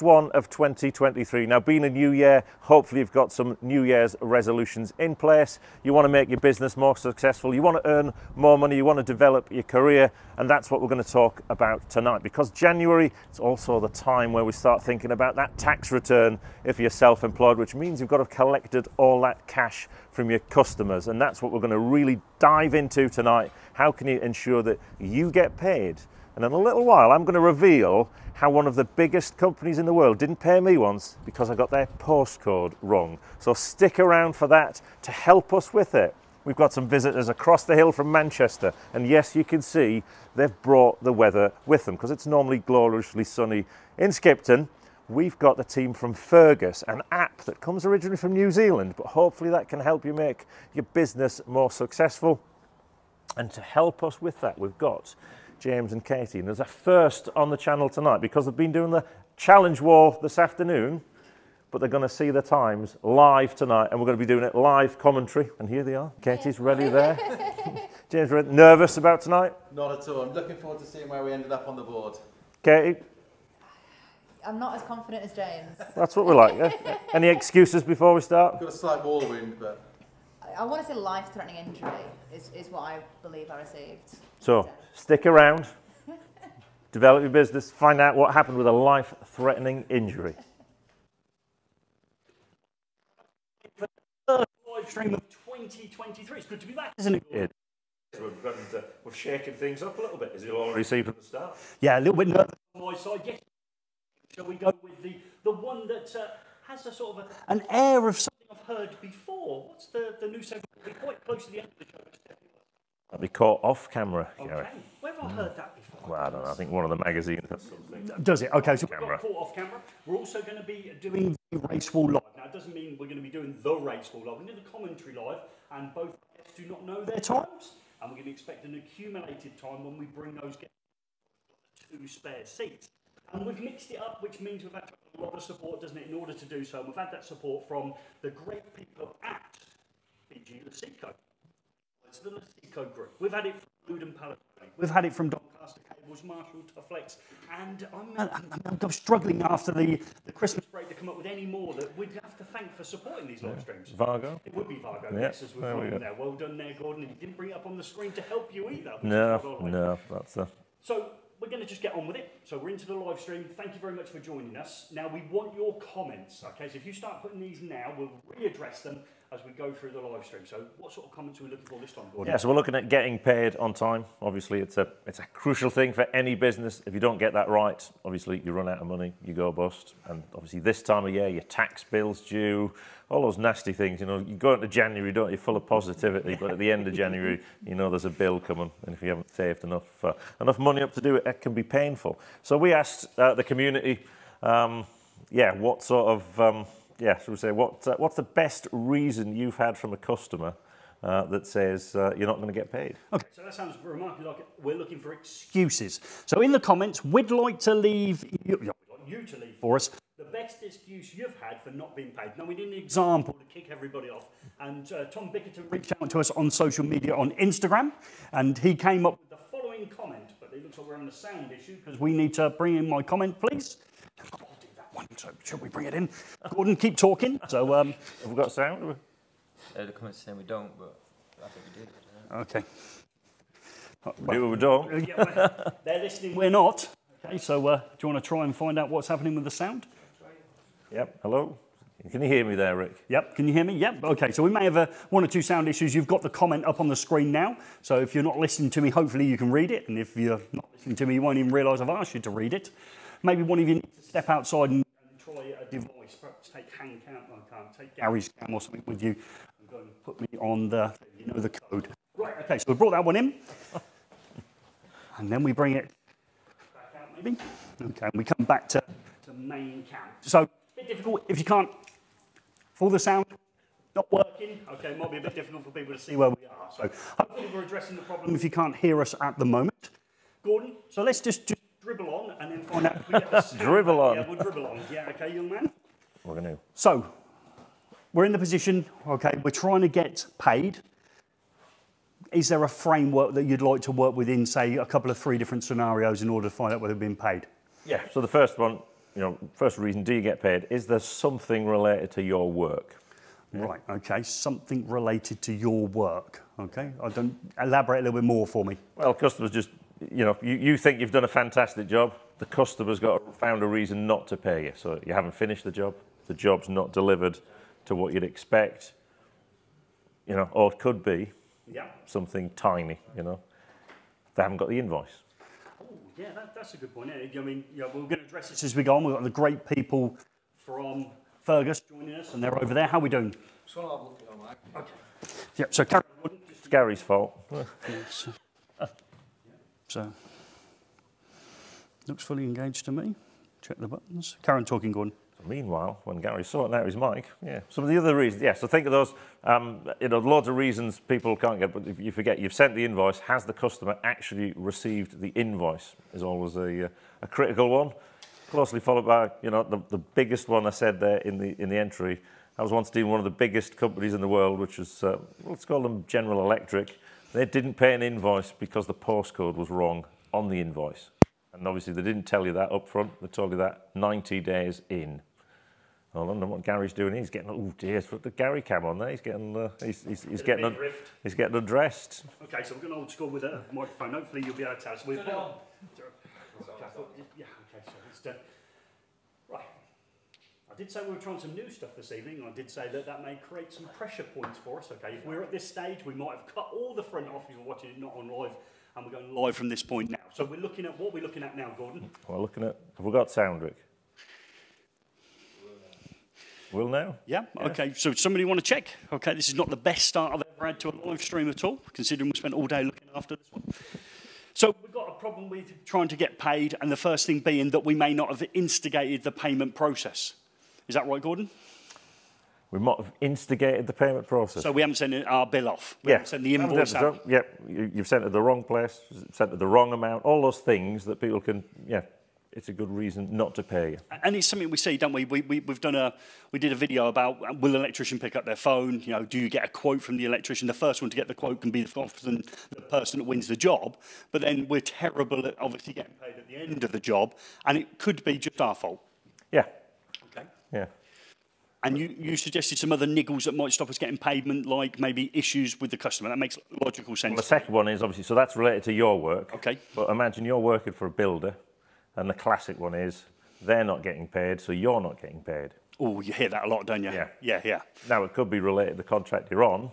first one of 2023. Now, being a new year, hopefully you've got some New Year's resolutions in place. You want to make your business more successful, you want to earn more money, you want to develop your career, and that's what we're going to talk about tonight, because January is also the time where we start thinking about that tax return if you're self-employed, which means you've got to have collected all that cash from your customers, and that's what we're going to really dive into tonight. How can you ensure that you get paid? And in a little while, I'm going to reveal how one of the biggest companies in the world didn't pay me once because I got their postcode wrong. So stick around for that to help us with it. We've got some visitors across the hill from Manchester, and yes, you can see they've brought the weather with them, because it's normally gloriously sunny in Skipton. We've got the team from Fergus, an app that comes originally from New Zealand, but hopefully that can help you make your business more successful. And to help us with that, we've got James and Katie, and there's a first on the channel tonight because they've been doing the challenge wall this afternoon, but they're going to see the times live tonight, and we're going to be doing it live commentary. And here they are. Katie's ready there. James, nervous about tonight? Not at all. I'm looking forward to seeing where we ended up on the board. Katie? I'm not as confident as James. That's what we like, yeah? Any excuses before we start? I've got a slight wall wound, but... I want to say life-threatening injury is what I believe I received. So, stick around, develop your business, find out what happened with a life-threatening injury. For the live stream of 2023, it's good to be back, isn't it? Yeah. We've shaken things up a little bit, as you'll already see from the start. Yeah, a little bit nervous on my side, yes. Shall we go with the one that has a sort of an air of something I've heard before? What's the new segment? We're quite close to the end of the show. That'd be caught off camera, Gary. Okay. Where have I heard that before? Well, I don't know. I think one of the magazines has something. Does it? Okay, so we've got caught off camera. We're also going to be doing the race wall live. Now, it doesn't mean we're going to be doing the race wall live. We're doing the commentary live, and both guests do not know their times. And we're going to expect an accumulated time when we bring those guests two spare seats. And we've mixed it up, which means we've had a lot of support, doesn't it, in order to do so. And we've had that support from the great people at BG Luceco. It's the Luceco group. We've had it from Luden Palazzoli. We've had it from Doncaster Cables, Marshall-Tufflex. And I'm struggling after the Christmas break to come up with any more that we'd have to thank for supporting these live streams. Vargo? It would be Vargo, yes, as we've got him there. Well done there, Gordon. And you didn't bring it up on the screen to help you either. No, that's a... So... we're going to just get on with it. So we're into the live stream. Thank you very much for joining us. Now we want your comments, okay? So if you start putting these now, we'll readdress them as we go through the live stream. So what sort of comments are we looking for this time, Gordon? Yeah, so we're looking at getting paid on time. Obviously, it's a crucial thing for any business. If you don't get that right, obviously you run out of money, you go bust. And obviously this time of year, your tax bill's due, all those nasty things. You know, you go into January, don't you, full of positivity, but at the end of January, you know there's a bill coming, and if you haven't saved enough money up to do it, it can be painful. So we asked the community, what sort of... shall we say, what's the best reason you've had from a customer that says you're not going to get paid? Okay, so that sounds remarkably like we're looking for excuses. So in the comments, we'd like to leave you to leave for us the best excuse you've had for not being paid. Now, we need an example to kick everybody off. And Tom Bickerton reached out to us on social media on Instagram, and he came up with the following comment, but it looks like we're having a sound issue because we need to bring in my comment, please. So should we bring it in? Gordon, keep talking. So have we got sound? The comments saying we don't, but I think we do. Okay. We don't. Yeah, well, they're listening. We're not. Okay. So do you want to try and find out what's happening with the sound? Yep. Hello. Can you hear me there, Rick? Yep. Can you hear me? Yep. Okay. So we may have one or two sound issues. You've got the comment up on the screen now. So if you're not listening to me, hopefully you can read it. And if you're not listening to me, you won't even realise I've asked you to read it. Maybe one of you needs to step outside and try a device, perhaps take Gary's cam or something with you and go and put me on the, the code. Right, okay, so we brought that one in. And then we bring it back out, maybe. Okay, and we come back to main cam. So, a bit difficult if you can't follow the sound. Not working. Okay, it might be a bit difficult for people to see where we are. So, hopefully we're addressing the problem if you can't hear us at the moment. Gordon, so let's just dribble on and then find out if we get a sound. Dribble on. Yeah, we'll dribble on. Yeah, okay, young man. We're going to. So, we're in the position, okay, we're trying to get paid. Is there a framework that you'd like to work within, say, a couple of three different scenarios in order to find out whether we've been paid? Yeah, so the first one, you know, first reason, do you get paid? Is there something related to your work? Yeah. Right, okay, something related to your work, okay. I don't, elaborate a little bit more for me. Well, customers just, you know, you think you've done a fantastic job, the customer's found a reason not to pay you. So you haven't finished the job's not delivered to what you'd expect, you know, or it could be something tiny, you know. They haven't got the invoice. Oh, yeah, that's a good point. Yeah. I mean, yeah, we're going to address this as we go on. We've got the great people from Fergus joining us, and they're over there. How are we doing? So I'm looking on, Mike. Okay. Yeah, so it's Gary's fault. So, looks fully engaged to me. Check the buttons. Karen talking, Gordon. So meanwhile, when Gary's sorting out his mic, yeah, some of the other reasons, yeah, so think of those, you know, lots of reasons people can't get, but if you forget, you've sent the invoice, has the customer actually received the invoice is always a critical one. Closely followed by, you know, the biggest one I said there in the entry. I was once dealing with one of the biggest companies in the world, which was, let's call them General Electric. They didn't pay an invoice because the postcode was wrong on the invoice. And obviously they didn't tell you that up front, they told you that 90 days in. Well, I don't know what Gary's doing, he's getting, oh dear, put the Gary cam on there, he's getting undressed. Okay, so we're going old school with a microphone, hopefully you'll be able to tell us. We've got... Yeah, okay, so it's done. Right. I did say we were trying some new stuff this evening, and I did say that that may create some pressure points for us, okay? If we're at this stage, we might have cut all the front off, you're watching it not on live, and we're going live from this point now. So we're looking at, what we're looking at now, Gordon? Well, looking at, have we got sound, Rick? Will now? Yeah, yeah, okay, so somebody want to check? Okay, this is not the best start I've ever had to a live stream at all, considering we spent all day looking after this one. So we've got a problem with trying to get paid, and the first thing being that we may not have instigated the payment process. Is that right, Gordon? We might have instigated the payment process. So we haven't sent our bill off. We haven't sent the invoice out. Yep, you've sent it to the wrong place, sent it the wrong amount, all those things that people can, yeah, it's a good reason not to pay you. And it's something we see, don't we? We did a video about, will an electrician pick up their phone? You know, do you get a quote from the electrician? The first one to get the quote can be often the person that wins the job. But then we're terrible at obviously getting paid at the end of the job, and it could be just our fault. Yeah. Okay. Yeah. And you suggested some other niggles that might stop us getting payment, like maybe issues with the customer. That makes logical sense. Well, the second one is obviously, so that's related to your work. Okay. But imagine you're working for a builder. And the classic one is, they're not getting paid, so you're not getting paid. Oh, you hear that a lot, don't you? Yeah. Yeah, yeah. Now, it could be related to the contract you're on,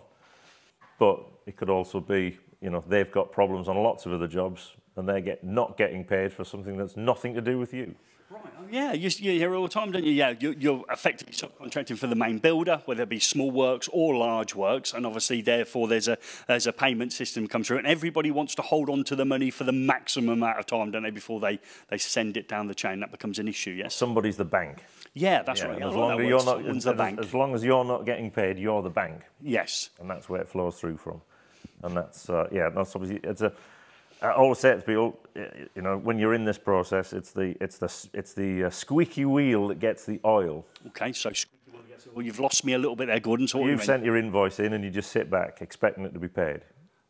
but it could also be, you know, they've got problems on lots of other jobs, and they're not getting paid for something that's nothing to do with you. Right, oh, yeah, you hear all the time, don't you? Yeah, you're effectively subcontracting for the main builder, whether it be small works or large works, and obviously, therefore, there's a payment system comes through, and everybody wants to hold on to the money for the maximum amount of time, don't they, before they send it down the chain. That becomes an issue, yes? Somebody's the bank. Yeah, that's right. As long as you're not getting paid, you're the bank. Yes. And that's where it flows through from. And that's, yeah, that's obviously, it's a... I always say to people, you know, when you're in this process, it's the squeaky wheel that gets the oil. Okay, so squeaky wheel gets the oil. Well, you've lost me a little bit there, Gordon. So you've sent your invoice in, and you just sit back expecting it to be paid.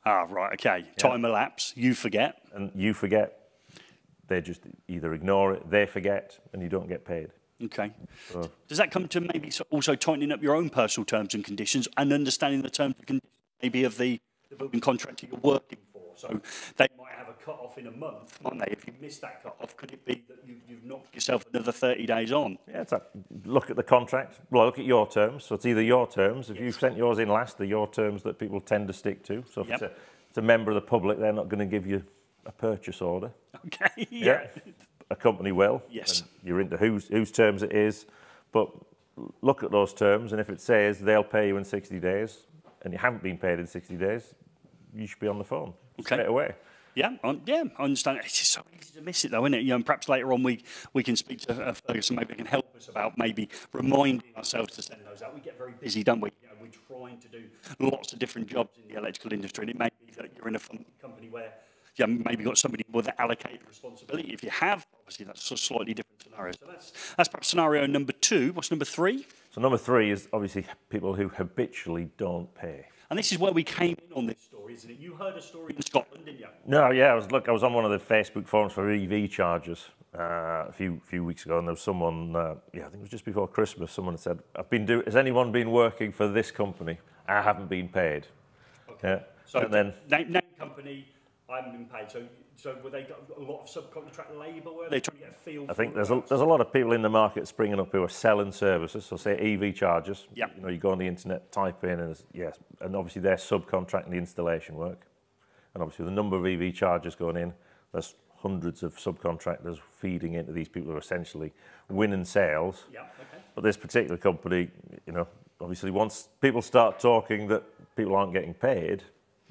Ah, right. Okay. Yeah. Time elapse. You forget. And you forget. They just either ignore it, they forget, and you don't get paid. Okay. So. Does that come to maybe also tightening up your own personal terms and conditions, and understanding the terms and conditions maybe of the building contractor you're working for? So they might have a cut-off in a month, might they? If you miss that cut-off, could it be that you've knocked yourself another 30 days on? Yeah, it's like, look at the contract, well, look at your terms. So it's either your terms. If you've sent yours in last, they're your terms that people tend to stick to. So if it's a member of the public, they're not going to give you a purchase order. Okay, yeah. A company will. Yes. And you're into whose terms it is. But look at those terms, and if it says they'll pay you in 60 days, and you haven't been paid in 60 days, you should be on the phone. Okay. Straight away. Yeah, I understand. It's just so easy to miss it, though, isn't it? You know, and perhaps later on we can speak to Fergus, and maybe it can help us about maybe reminding ourselves to send those out. We get very busy, don't we? You know, we're trying to do lots of different jobs in the electrical industry, and it may be that you're in a company where you maybe got somebody with allocated responsibility. If you have, obviously, that's a slightly different scenario. So that's perhaps scenario number 2. What's number 3? So number 3 is obviously people who habitually don't pay. And this is where we came in on this story, isn't it? You heard a story in Scotland, didn't you? No, yeah. I was on one of the Facebook forums for EV chargers a few weeks ago, and there was someone, yeah, I think it was just before Christmas, someone had said, has anyone been working for this company? I haven't been paid. Okay. Yeah. So and then name company, I haven't been paid. So were they got a lot of subcontract labour? Were they trying to get a feel? I think there's a lot of people in the market springing up who are selling services. So say EV chargers. Yeah. You know, you go on the internet, type in, and yes, and obviously they're subcontracting the installation work, and obviously the number of EV chargers going in, there's hundreds of subcontractors feeding into these people who are essentially winning sales. Yeah. Okay. But this particular company, you know, obviously once people start talking that people aren't getting paid,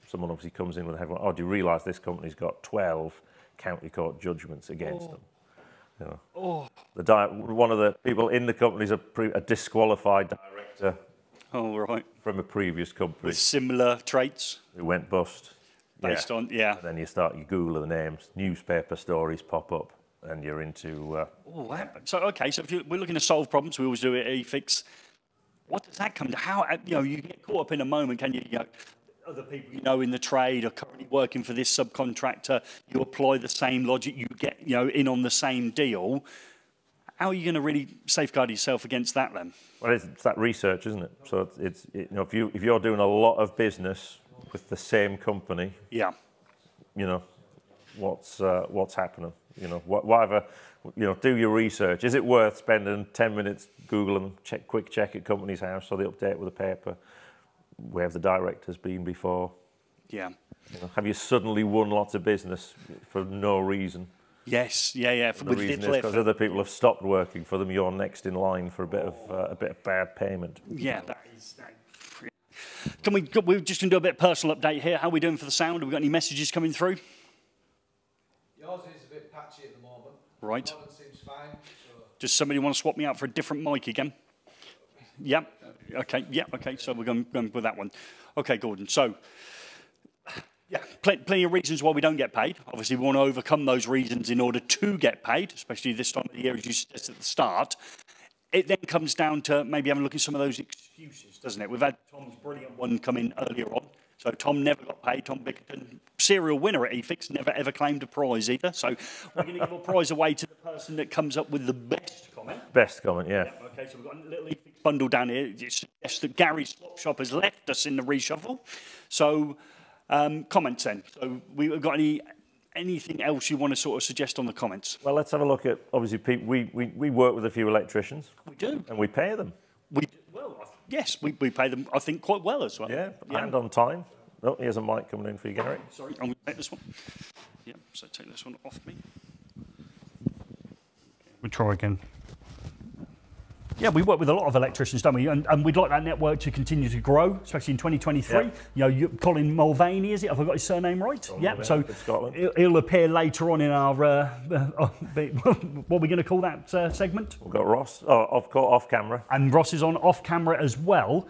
someone obviously comes in with everyone, oh, do you realise this company's got 12 county court judgments against them? You know, one of the people in the company's a disqualified director from a previous company. With similar traits? Who went bust. Based on, yeah. And then you Google the names, newspaper stories pop up, and you're into... so, okay, so if we're looking to solve problems, we always do it at eFIXX. What does that come to? How, you know, you get caught up in a moment, can you, other people you know in the trade are currently working for this subcontractor, you apply the same logic, you get, you know, in on the same deal. How are you going to really safeguard yourself against that then? Well, it's that research, isn't it? So you know, if you're doing a lot of business with the same company, yeah, you know, what's happening? You know, whatever, you know, do your research. Is it worth spending 10 minutes Googling, quick check at company's house, so they update with a paper? Where have the directors been before? Yeah. You know, have you suddenly won lots of business for no reason? Yes, yeah, yeah. For the reason is because other people have stopped working for them. You're next in line for a bit of bad payment. Yeah, that is. We're just going to do a bit of personal update here. How are we doing for the sound? Have we got any messages coming through? Yours is a bit patchy at the moment. Right. The moment seems fine, so. Does somebody want to swap me out for a different mic again? Yeah. Okay, yeah, okay, so we're going with that one. Okay, Gordon, so, yeah, plenty of reasons why we don't get paid. Obviously, we want to overcome those reasons in order to get paid, especially this time of the year, as you suggested at the start. It then comes down to maybe having a look at some of those excuses, doesn't it? We've had Tom's brilliant one come in earlier on. So Tom never got paid. Tom Bickerton, serial winner at eFIXX, never ever claimed a prize either. So we're going to give a prize away to the person that comes up with the best comment. Best comment, yeah. Yeah, okay, so we've got a little eFIXX bundle down here. It suggests that Gary's Slop Shop has left us in the reshuffle. So comments then. So we've got anything else you want to sort of suggest on the comments? Well, let's have a look at, obviously, people. We work with a few electricians. We do. And we pay them. We do. Yes, we pay them, I think, quite well as well. Yeah, yeah. And on time. Oh, here's a mic coming in for you, Gary. Sorry, I'm going to take this one. Yeah, so take this one off me. We'll try again. Yeah, we work with a lot of electricians, don't we? And we'd like that network to continue to grow, especially in 2023. Yeah. You know, Colin Mulvaney, is it? Have I got his surname right? Colin Mulvaney, so he'll appear later on in our, what are we going to call that segment? We've got Ross, off camera. And Ross is on off camera as well.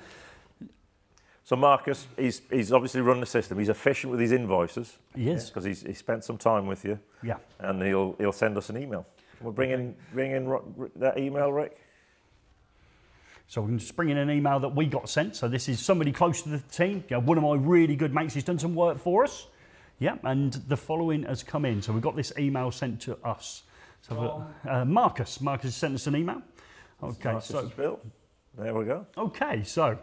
So Marcus, he's obviously run the system. He's efficient with his invoices. He is. Because he spent some time with you. Yeah. And he'll send us an email. We'll bring in that email, Rick. So we can just bring in an email that we got sent. So this is somebody close to the team. Yeah, one of my really good mates, he's done some work for us. Yeah, and the following has come in. So we've got this email sent to us. So Marcus sent us an email. Okay, so Bill. There we go. Okay, so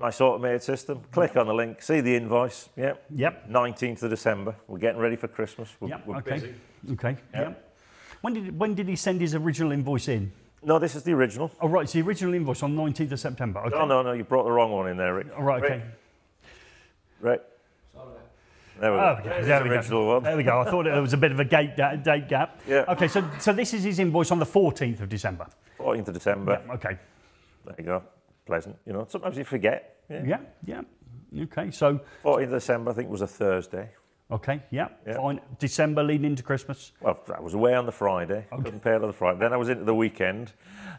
nice automated system. Click on the link, see the invoice. Yep. Yep. 19th of December. We're getting ready for Christmas. We're busy. Okay. Yep. Yep. When did he send his original invoice in? No, this is the original. Oh, right, it's the original invoice on 19th of September. Okay. No, no, no, you brought the wrong one in there, Rick. Oh, right, Rick. Okay. Right. There we go. Okay. There we original go. One. There we go. I thought there was a bit of a date gap. Yeah. Okay, so this is his invoice on the 14th of December. 14th of December. Yeah, okay. There you go. Pleasant. You know, sometimes you forget. Yeah, yeah. Yeah. Okay, so... 14th of December, I think, was a Thursday. Okay, yeah, yep. Fine. December leading into Christmas. Well, I was away on the Friday. Okay. Couldn't pay on the Friday. Then I was into the weekend.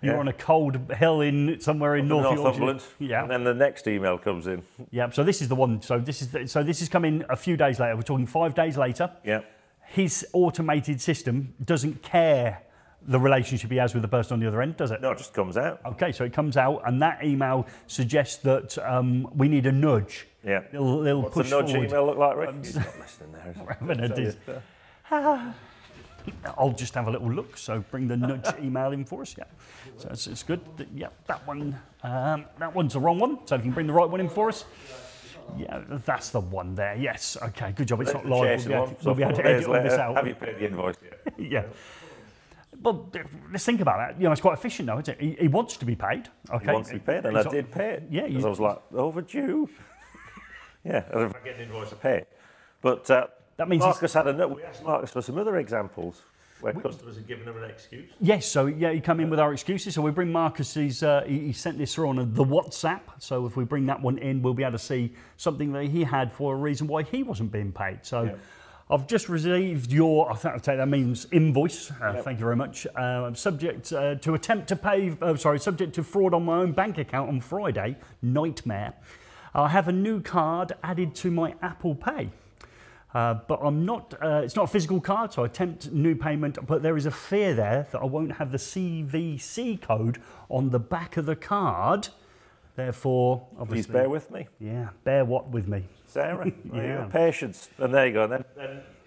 You were on a cold hill somewhere in Northumberland. Yeah. And then the next email comes in. Yeah. So this is the one. So this is coming a few days later. We're talking 5 days later. Yeah. His automated system doesn't care the relationship he has with the person on the other end, does it? No, it just comes out. Okay, so it comes out, and that email suggests that we need a nudge. Yeah. They'll What's push forward. What's the nudge email look like, Rick? He's not listening there, is I'll just have a little look. So bring the nudge email in for us. Yeah, so it's good. Yeah, that one. That one's the wrong one. So if you can bring the right one in for us. Yeah, that's the one there. Yes. Okay. Good job. It's not live. We'll be able to edit all this out. Have you paid the invoice yet? Yeah. Well, let's think about that. You know, it's quite efficient now, isn't it? He wants to be paid. Okay. He wants to be paid, and I did pay it. Yeah. Because I was like overdue. Yeah. And if I get an invoice, I pay it. But. That means Marcus had a note. We asked Marcus for some other examples where customers had given them an excuse. Yes, so yeah, he came in with our excuses. So we bring Marcus's, he sent this through on the WhatsApp. So if we bring that one in, we'll be able to see something that he had for a reason why he wasn't being paid. So yeah. I've just received your, I think I'll take that means invoice. Thank you very much. Subject to attempt to pay, subject to fraud on my own bank account on Friday. Nightmare. I have a new card added to my Apple Pay. But I'm not, it's not a physical card, so I attempt new payment, but there is a fear there that I won't have the CVC code on the back of the card. Therefore, obviously... Please bear with me. Yeah, bear what with me? Sarah, yeah. Patience. And there you go. Then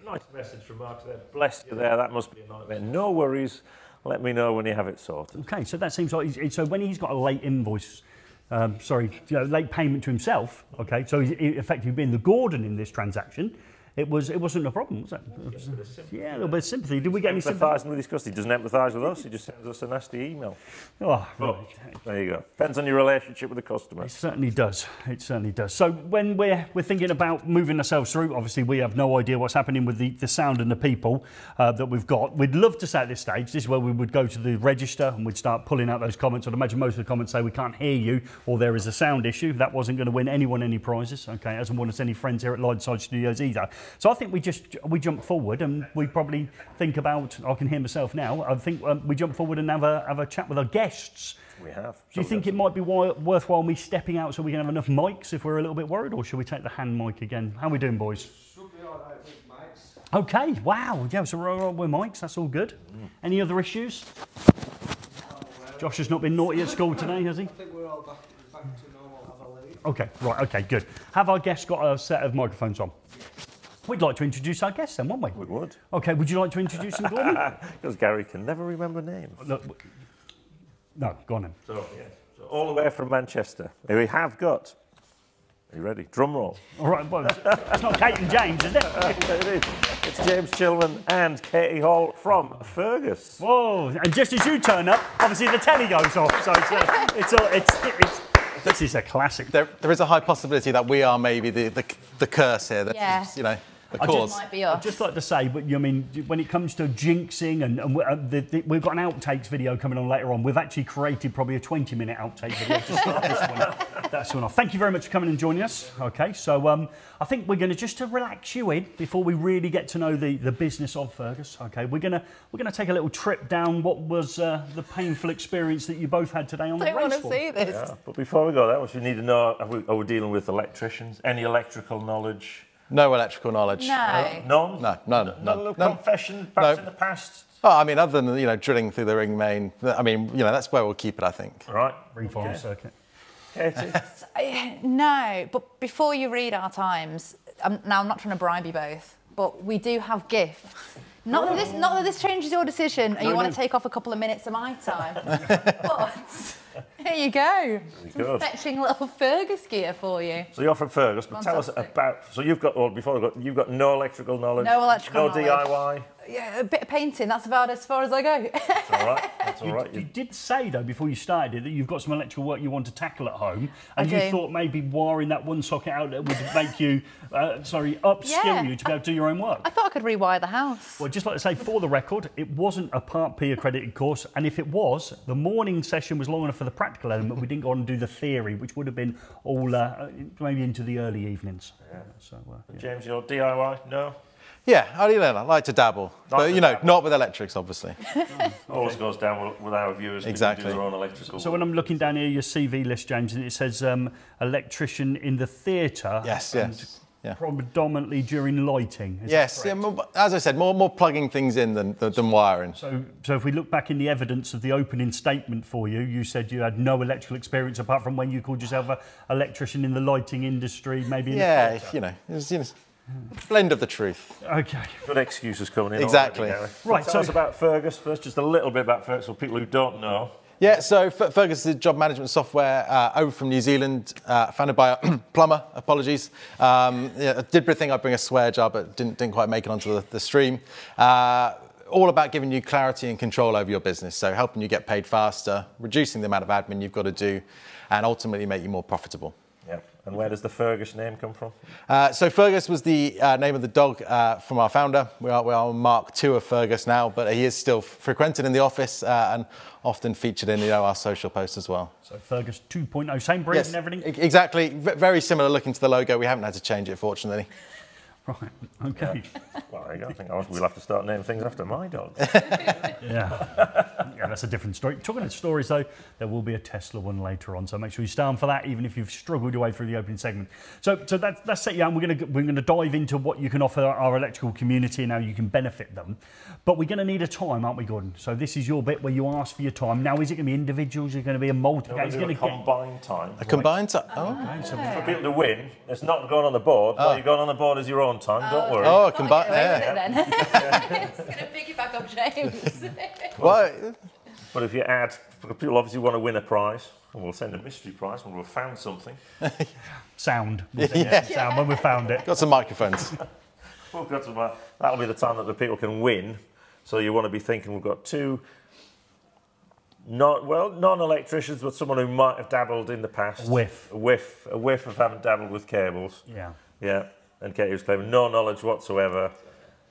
nice message from Mark there. Bless you there, that must be a nightmare. No worries, let me know when you have it sorted. Okay, so that seems like, so when he's got a late invoice, late payment to himself, okay, so he's effectively being the Gordon in this transaction. It wasn't a problem, was it? Yeah, a little bit of sympathy. Did we get any sympathy? With his customer? He doesn't empathise with us. He just sends us a nasty email. Oh, right. There you go. Depends on your relationship with the customer. It certainly does. It certainly does. So when we're thinking about moving ourselves through, obviously we have no idea what's happening with the sound and the people that we've got. We'd love to say at this stage, this is where we would go to the register and we'd start pulling out those comments. I'd imagine most of the comments say we can't hear you or there is a sound issue. That wasn't going to win anyone any prizes. Okay, hasn't won us any friends here at Lideside Studios either. So I think we jump forward and we probably think about, I can hear myself now, I think we jump forward and have a chat with our guests. We have. Do you think it might be worthwhile me stepping out so we can have enough mics if we're a little bit worried, or should we take the hand mic again? How are we doing, boys? Should be all right with mics. Okay, wow. Yeah, so we're all right with mics, that's all good. Mm. Any other issues? Josh has not been naughty at school today, has he? I think we're all back to normal. Okay, right, okay, good. Have our guests got a set of microphones on? We'd like to introduce our guests then, wouldn't we? We would. Okay, would you like to introduce them, Gordon? Because Gary can never remember names. No, go on then. So all the way from Manchester, we have got... Are you ready? Drum roll. All right, well, it's not Kate and James, is it? It is. It's James Chilman and Katie Hall from Fergus. Whoa, and just as you turn up, obviously the telly goes off, so it's this is a classic. There is a high possibility that we are maybe the curse here. That, yeah. You know, the cause. I'd just like to say, but I mean, when it comes to jinxing, and we've got an outtakes video coming on later on. We've actually created probably a 20-minute outtake video to start this one. That's one off. Thank you very much for coming and joining us. Okay, so I think we're going to just to relax you in before we really get to know the business of Fergus. Okay, we're gonna take a little trip down what was the painful experience that you both had today on the racecourse. I want to see this. Yeah, but before we go that much, we need to know: are we dealing with electricians? Any electrical knowledge? No electrical knowledge. No. None? No, none. No little confession, perhaps in the past? Oh, I mean, other than, you know, drilling through the ring main, I mean, you know, that's where we'll keep it, I think. All right. Ring farm circuit. Katie? No, but before you read our times, now I'm not trying to bribe you both, but we do have gifts. Not that this changes your decision and you want to take off a couple of minutes of my time, but... Here you go. Some fetching little Fergus gear for you. So you're from Fergus, but fantastic. Tell us about. So you've got, well, you've got no electrical knowledge. No electrical knowledge. No DIY. Yeah, a bit of painting. That's about as far as I go. That's all right. That's all right. You did say though before you started that you've got some electrical work you want to tackle at home, and you thought maybe wiring that one socket out would make you, upskill you to be able to do your own work. I thought I could rewire the house. Well, just like to say for the record, it wasn't a Part P accredited course, and if it was, the morning session was long enough for the practical element. We didn't go on and do the theory, which would have been all maybe into the early evenings. Yeah. So, James, your DIY? No. Yeah, I like to dabble, not with electrics, obviously. Always goes down with our viewers. Exactly. Do their own electrical. So when I'm looking down here, your CV list, James, and it says electrician in the theatre. Yes, yes. Yeah. Predominantly during lighting. Yes, yeah, as I said, more plugging things in than wiring. So if we look back in the evidence of the opening statement for you, you said you had no electrical experience apart from when you called yourself an electrician in the lighting industry, maybe. Yeah, you know, blend of the truth. Okay. Good excuses coming in. Exactly. Already, right. So tell us about Fergus first, just a little bit about Fergus for people who don't know. Yeah, so Fergus is job management software over from New Zealand, founded by a plumber, apologies. I did think I'd bring a swear jar, but didn't quite make it onto the stream. All about giving you clarity and control over your business, so helping you get paid faster, reducing the amount of admin you've got to do, and ultimately make you more profitable. Yeah, and where does the Fergus name come from? So Fergus was the name of the dog from our founder. We are on Mark II of Fergus now, but he is still frequented in the office and often featured in our social posts as well. So Fergus 2.0, same breed and everything? Exactly, very similar looking to the logo. We haven't had to change it, fortunately. Right, okay. Yeah. Well, there you go. I think we'll have to start naming things after my dog. Yeah, that's a different story. Talking of stories, though, there will be a Tesla one later on, so make sure you stay on for that, even if you've struggled your way through the opening segment. So that's set you down. We're going to dive into what you can offer our electrical community and how you can benefit them. But we're going to need a time, aren't we, Gordon? So this is your bit where you ask for your time. Now, is it going to be individuals? Is it going to be a multi? No, it's going to be a combined time. A combined time? Oh. Okay, so for people to win, it's not going on the board. Oh. Well, you're going on the board as your own time, don't worry. Oh, combined. Yeah. It's going to piggyback on James. Well, but if you add, people obviously want to win a prize, and we'll send a mystery prize when we've found something. Sound. Sound when we found it. Got some microphones. We've got some, that'll be the time that the people can win. So you want to be thinking we've got two. Non-electricians, but someone who might have dabbled in the past. A whiff of having dabbled with cables. Yeah. Yeah. And Katie was claiming no knowledge whatsoever.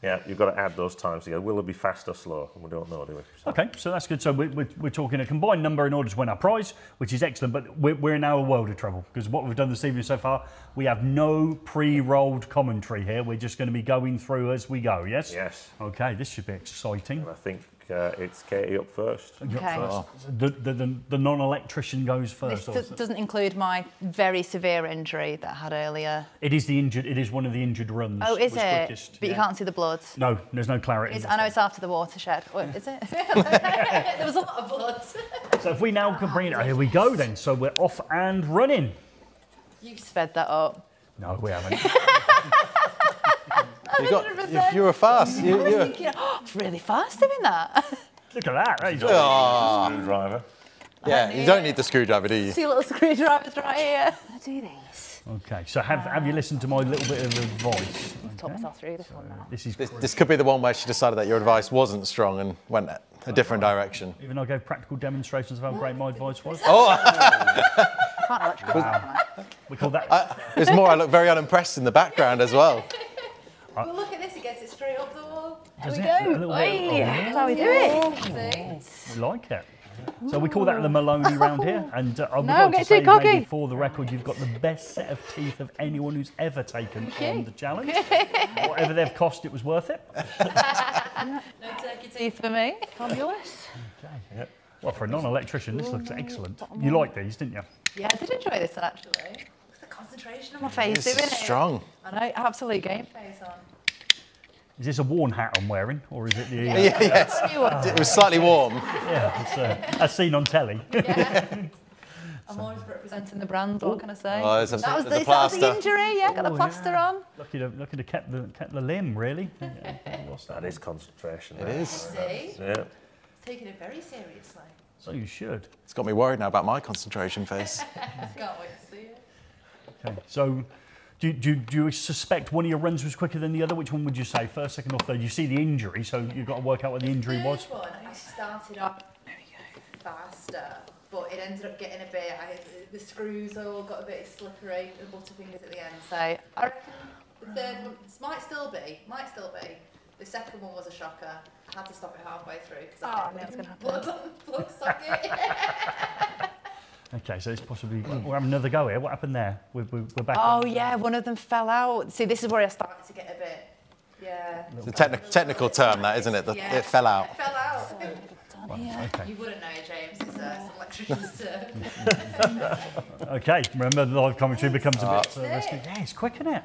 Yeah, you've got to add those times together. Will it be fast or slow? We don't know, do we? So. Okay, so that's good. So we're talking a combined number in order to win our prize, which is excellent, but we're in our world of trouble because what we've done this evening so far, we have no pre-rolled commentary here. We're just going to be going through as we go, yes? Yes. Okay, this should be exciting. And I think it's Katie up first. Okay. So the non-electrician goes first. This doesn't include my very severe injury that I had earlier. It is the injured. It is one of the injured runs. Oh, is it? Quickest, but you can't see the blood. No, there's no clarity. I know it's after the watershed. What, is it? There was a lot of blood. So if we now can bring it, here we go then. So we're off and running. You sped that up. No, we haven't. You were fast. I was thinking, oh, it's really fast doing that. Look at that. Right? Oh. Screwdriver. Yeah, you don't need the screwdriver, do you? Two little screwdrivers right here. I do these. Okay, so have you listened to my little bit of advice? Okay. Talk myself through this one now. This could be the one where she decided that your advice wasn't strong and went a different direction. Even though I gave practical demonstrations of how great my advice was. Oh! We call that. It's more I look very unimpressed in the background as well. Well, look at this, it gets it straight up the wall. There we go. That's how we do it. We like it. So we call that the Maloney round here. And I would like to say, maybe for the record, you've got the best set of teeth of anyone who's ever taken on the challenge. Whatever they've cost, it was worth it. No turkey teeth for me. Fabulous. Okay. Yep. Well, for a non-electrician, this looks excellent. You liked these, didn't you? Yeah, I did enjoy this actually. Concentration on my face, isn't it? Strong. I know, absolute game face on. Is this a worn hat I'm wearing, or is it the? Yes. Oh. It was slightly warm. Yeah, it's, as seen on telly. Yeah. I'm always representing the brand. What can I say? Oh, that was the injury. Yeah, got the plaster on. Lucky to kept the limb really. That is concentration. It is. See? Yeah. Taking it very seriously. So you should. It's got me worried now about my concentration face. Can't wait to see it. Okay, so do you suspect one of your runs was quicker than the other? Which one would you say? First, second, or third? You see the injury, so you've got to work out what the injury was. The first one, I started up faster, but it ended up getting a bit, the screws all got a bit slippery, the butterfingers at the end. So I reckon the third one might still be. The second one was a shocker. I had to stop it halfway through because I was going to have blood on the plug socket. Okay, so it's possibly we'll have another go here. What happened there? We're back. Oh yeah, one of them fell out. See, this is where I started to get a bit. Yeah. It's a technical term, that isn't it? It fell out. It fell out. Well, okay. You wouldn't know, James. It's an electrician's term. Okay. Remember, the live commentary becomes a bit. Yeah, it's quick, isn't it?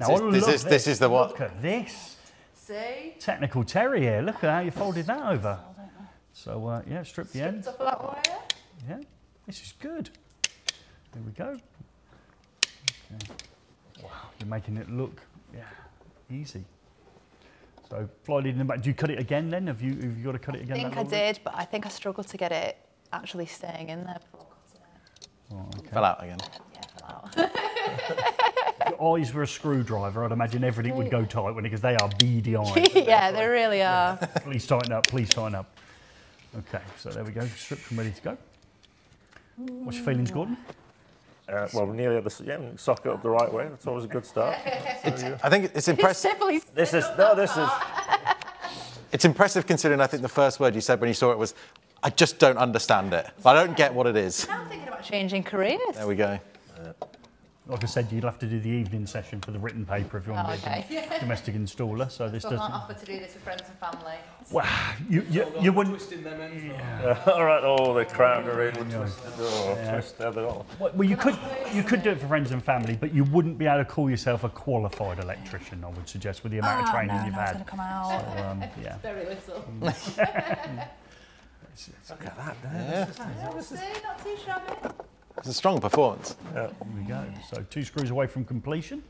Now this is the what? Look at this. See? Technical terrier. Look at how you folded that over. So yeah, strip the ends. Off that wire. Yeah, this is good. There we go. Okay. Wow, you're making it look easy. So fly leading them back. Do you cut it again then? Have you got to cut it again? I think I did, but I think I struggled to get it actually staying in there before I got it. Oh, okay. Fell out again. Yeah, fell out. Your eyes were a screwdriver. I'd imagine everything would go tight because they are beady eyes. Yeah, they really are. Yeah. Please tighten up, please tighten up. Okay, so there we go, stripped and ready to go. What's your feelings, Gordon? Well, nearly at the socket up the right way. That's always a good start. I think it's impressive. It's impressive considering I think the first word you said when you saw it was, I just don't understand it. I don't get what it is. I'm thinking about changing careers. There we go. Like I said, you'd have to do the evening session for the written paper if you want to be a domestic installer. So this doesn't offer to do this with friends and family. Well, you wouldn't. Twisting them ends. Yeah. All right. Oh, the crowd are in. Well, you could do it for friends and family, but you wouldn't be able to call yourself a qualified electrician. I would suggest with the amount of training you've had. It's gonna come out. So, yeah. Very little. Look at that. Yeah. Not too shabby. It's a strong performance. Yeah. There we go. So 2 screws away from completion.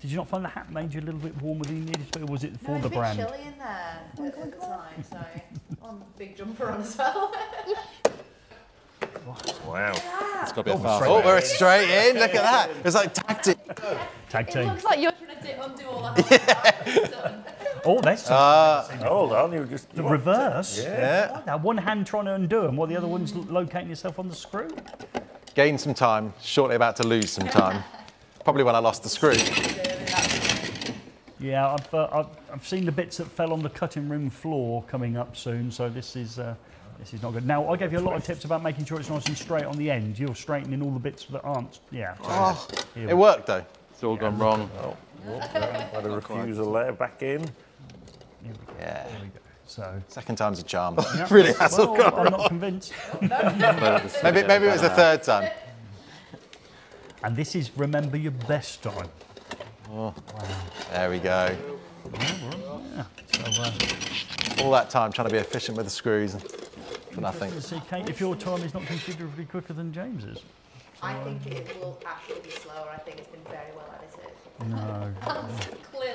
Did you not find the hat made you a little bit warmer than you needed to, or was it for the brand? It's a bit chilly in there at the time, so on the big jumper on as well. Wow. It's got to be a fast. Oh, we're straight in. Look at that. It's like tag team. Tag team. It looks like you're trying to undo all that. Yeah. Oh, that's hold on, you just the reverse. Yeah. Now one hand trying to undo them while the other one's locating yourself on the screw. Gain some time. Shortly about to lose some time. Probably when I lost the screw. Yeah, I've seen the bits that fell on the cutting room floor coming up soon. So this is not good. Now I gave you a lot of tips about making sure it's nice and straight on the end. You're straightening all the bits that aren't. Yeah. Oh, it worked though. It's all gone wrong. Oh, had a refusal there. Back in. Yeah. There we go. So second time's a charm. Yep. Really has all gone wrong. I'm not convinced. maybe it was the third time. And this is remember your best time. Oh. Wow. There we go. Yeah. So, all that time trying to be efficient with the screws and for nothing. See, Kate, if your time is not considerably quicker than James's. So, I think it will actually be slower. I think it's been very well edited. No.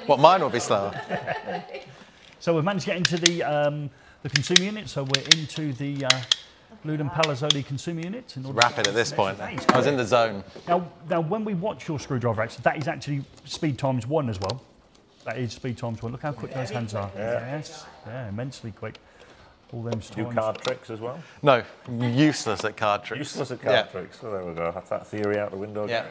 Well, mine will be slower. So we've managed to get into the consumer unit. So we're into the Luden Palazzoli consumer unit. Rapid at this point. I was in the zone. Now, when we watch your screwdriver action, that is actually speed times 1 as well. That is speed times 1. Look how quick those hands are. Yeah. Yes. Yeah, immensely quick. All them do card tricks as well? No, useless at card tricks. Useless at card tricks. Oh, there we go. That's that theory out the window. Yeah.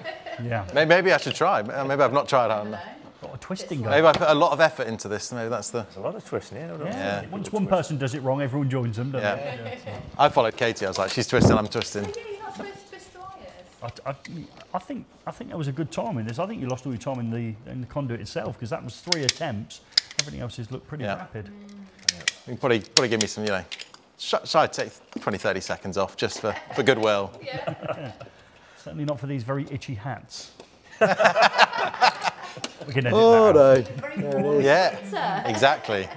Maybe I should try. Maybe I've not tried it. A lot of twisting going. Maybe I put a lot of effort into this. Maybe that's the. There's a lot of twisting. Yeah. Once one person does it wrong, everyone joins them, don't they? Yeah. I followed Katie. I was like, she's twisting, I'm twisting. Did you not twist the wires? I think that was a good time in this. I think you lost all your time in the conduit itself because that was 3 attempts. Everything else has looked pretty rapid. You can probably give me some, should I take 20, 30 seconds off just for goodwill? Yeah. Certainly not for these very itchy hats. We can edit that no. Yeah, exactly.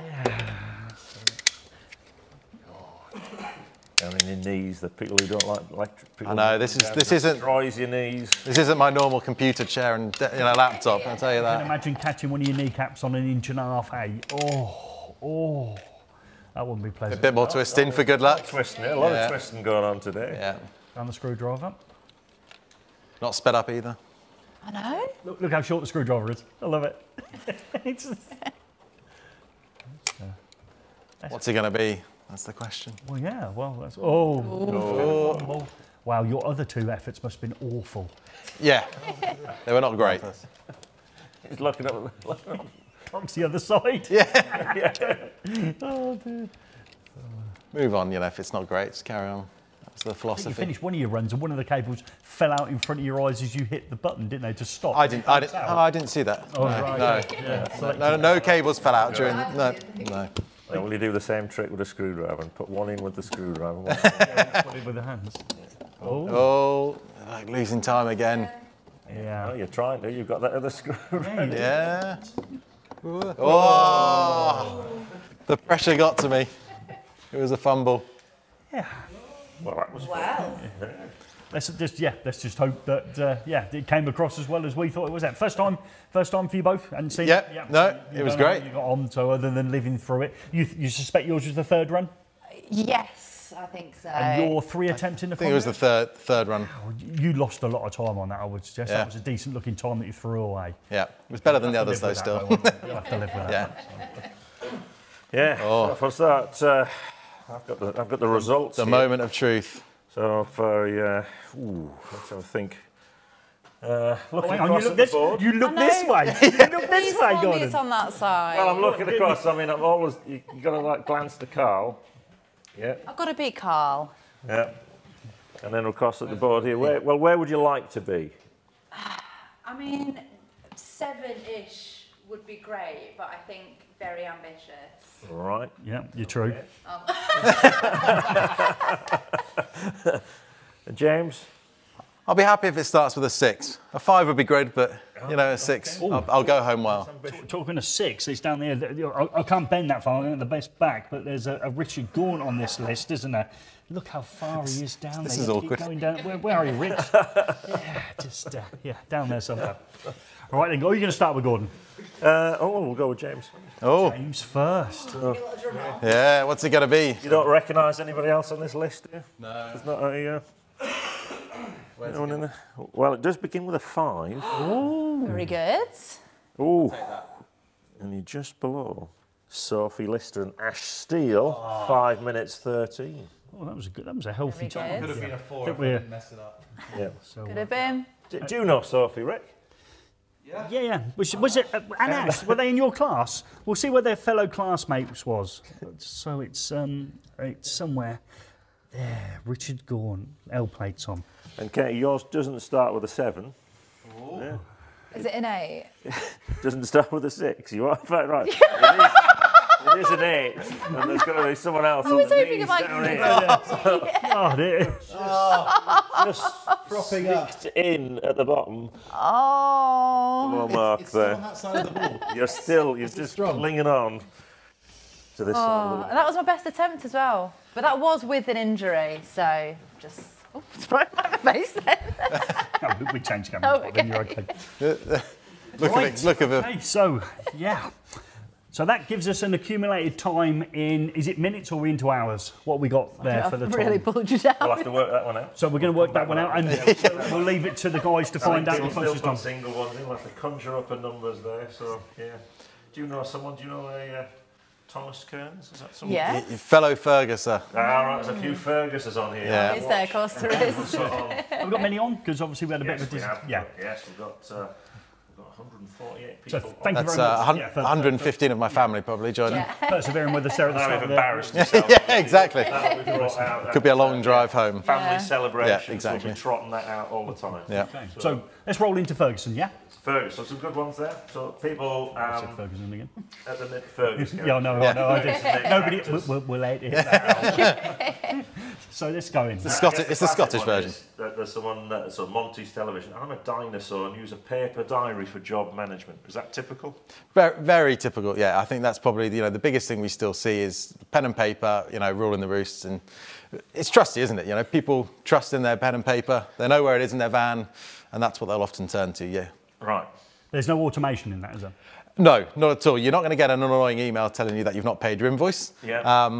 Down in your knees, the people who don't like electric. I know, this isn't. Dries your knees. This isn't my normal computer chair and laptop, I'll tell you that. I can imagine catching one of your kneecaps on an 1.5 inch hay. Oh, oh. That wouldn't be pleasant. A bit more twisting for good luck. A lot of twisting going on today. Yeah. And the screwdriver. Not sped up either. I know. Look how short the screwdriver is. I love it. What's it going to be? That's the question. Well, yeah. Well, that's. Oh. Oh. Wow, your other 2 efforts must have been awful. Yeah. They were not great. He's looking up. Onto the other side. Yeah. Oh, dude. Move on, if it's not great, just carry on. That's the philosophy. You finished one of your runs and one of the cables fell out in front of your eyes as you hit the button, didn't they, to stop? I didn't see that. Oh, no, right. No. Yeah. No cables fell out during... No. I only do the same trick with a screwdriver and put one in with the screwdriver. One in with the hands. Oh. Like losing time again. Yeah. Well, you're trying to. You've got that other screw. Yeah. Oh. Oh! The pressure got to me. It was a fumble. Yeah. Well, that was wow. Fun. Let's just hope that it came across as well as we thought it was. That first time for you both, and see. Yep. Yeah. No, it was great. You got on. So other than living through it, you suspect yours was the third run? Yes, I think so. And your three attempts in the final? I think it was the third run. Wow, you lost a lot of time on that, I would suggest. Yeah. That was a decent looking time that you threw away. Yeah, it was better than the others though, still. You'll have to live with that. Yeah. Oh. So that, I've got the results. The moment of truth. So for let's have a think. Looking across at the board. You look this way. You look this way, Gordon. It's on that side. Well, I'm looking across. I mean, I'm always you got to like glance to Carl. Yeah. I've got to be Carl. Yeah. And then we'll cross at the board here. Where would you like to be? I mean, 7-ish would be great, but I think very ambitious. Right. Yeah, you're true. Oh. James? I'll be happy if it starts with a 6. A 5 would be great, but, you know, a 6. Okay. I'll go home well. Talking a 6, it's down there. I can't bend that far. I'm at the best back, but there's a Richard Gaunt on this list, isn't there? Look how far he is down there. This is awkward. Going down. Where are you, Rich? Down there somewhere. All right, then, you're going to start with Gordon. We'll go with James. Oh. James first. Oh. Yeah, what's it going to be? You don't recognise anybody else on this list, do you? No. There's not a... No one in there. Well, it does begin with a 5. Ooh. Very good. Ooh. And you're just below Sophie Lister and Ash Steel. Oh. 5:13. Oh, that was a good. That was a healthy time. Could have been a 4 if we didn't mess it up. Yeah. So could have been. Do you know Sophie, Rick? Yeah. Yeah, yeah. Was it and Ash? Were they in your class? We'll see where their fellow classmates was. So it's somewhere. There, Richard Gaunt, L played Tom. And Katie, yours doesn't start with a 7. Yeah. Is it an 8? Doesn't start with a 6. You are right. It is an 8. And there's going to be someone else. I was hoping it might be. Oh, dear. Oh. Just propping up in at the bottom. Oh. Mark there. On that side of the ball. You're just clinging on to this side of the ball. That was my best attempt as well. But that was with an injury, so just... Oh, it's right by my face then. No, we changed cameras, but then you're OK. Look at it. Okay, so that gives us an accumulated time in... Is it minutes or into hours? What have we got there for the time? I've really pulled you down. We'll have to work that one out. So we're going to work that one out, and we'll leave it to the guys to find out. Still some single ones. We'll have to conjure up the numbers there, so, yeah. Do you know someone? Do you know a... Thomas Kearns, is that someone? Yeah. Fellow Ferguser. Right, there's a few Fergusers on here. Yeah. Is there, of course there is. We've got many on, because obviously we had a bit of a... We've got 148 people. So thank you very much. 115 of my family probably, Jordan. Yeah. Persevering with us there at the start. Now embarrassed yourself. Yeah, exactly. Could be a long drive home. Family celebration. Yeah, exactly. We'll be trotting that out all the time. Yeah. Okay. So let's roll into Ferguson, yeah? Fergus, so some good ones there. So people. I said Ferguson again. At the mid Fergus. No, I didn't. Nobody. We're late here. So let's go in. It's the Scottish version. There's someone. So Monty's television. I'm a dinosaur and use a paper diary for job management. Is that typical? Very, very typical. Yeah, I think that's probably the biggest thing we still see is pen and paper. Ruling the roost, and it's trusty, isn't it? People trust in their pen and paper. They know where it is in their van, and that's what they'll often turn to. Yeah. Right. There's no automation in that, is there? No, not at all. You're not going to get an annoying email telling you that you've not paid your invoice. Yeah.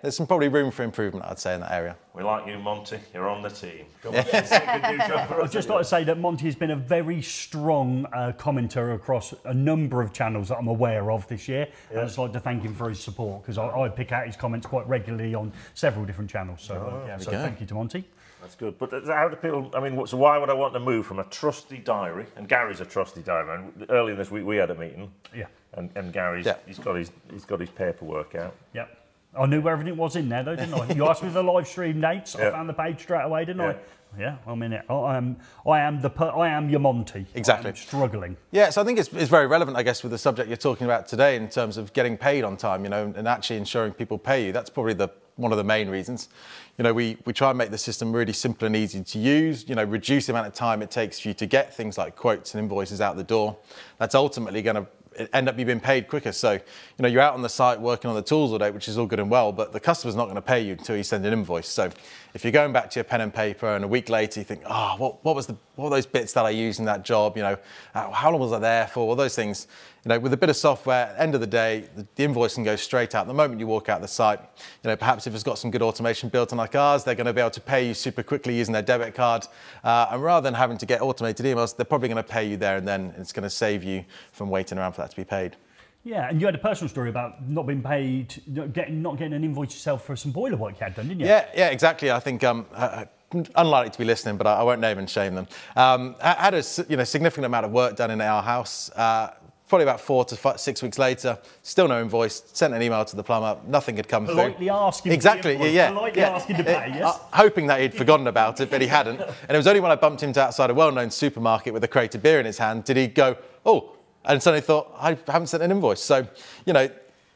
There's some probably room for improvement, I'd say, in that area. We like you, Monty. You're on the team. I'd just like to say that Monty has been a very strong commenter across a number of channels that I'm aware of this year. Yeah. I'd just like to thank him for his support, because I pick out his comments quite regularly on several different channels. So, thank you to Monty. That's good. But how do people... so why would I want to move from a trusty diary? And Gary's a trusty diary. And earlier this week, we had a meeting. Yeah. And Gary's he's got his paperwork out. Yep. I knew everything was in there though, didn't I? You asked me the live stream dates. Yeah. I found the page straight away, didn't I? Yeah, I'm in it. I am your Monty. Exactly. I'm struggling. Yeah, so I think it's very relevant, I guess, with the subject you're talking about today in terms of getting paid on time, you know, and actually ensuring people pay you. That's probably one of the main reasons. You know, we try and make the system really simple and easy to use, you know, reduce the amount of time it takes for you to get things like quotes and invoices out the door. That's ultimately going to end up you being paid quicker. So, you know, you're out on the site working on the tools all day, which is all good and well, but the customer's not going to pay you until you send an invoice. So if you're going back to your pen and paper and a week later you think, oh, what were those bits that I used in that job? You know, how long was I there for? All those things. You know, with a bit of software, at the end of the day, the invoice can go straight out. The moment you walk out the site, you know, perhaps if it's got some good automation built in like ours, they're going to be able to pay you super quickly using their debit card. And rather than having to get automated emails, they're probably going to pay you there and then. It's going to save you from waiting around for that to be paid. Yeah, and you had a personal story about not being paid, not getting an invoice yourself for some boiler work you had done, didn't you? Yeah, exactly. I think... unlikely to be listening, but I won't name and shame them. I had a significant amount of work done in our house. Probably about 4 to 6 weeks later, still no invoice. Sent an email to the plumber, nothing had come through. Politely asking. Exactly, politely asking to pay, yes. Hoping that he'd forgotten about it, but he hadn't. And it was only when I bumped him to outside a well-known supermarket with a crate of beer in his hand, did he go, oh, and suddenly thought, I haven't sent an invoice. So, you know,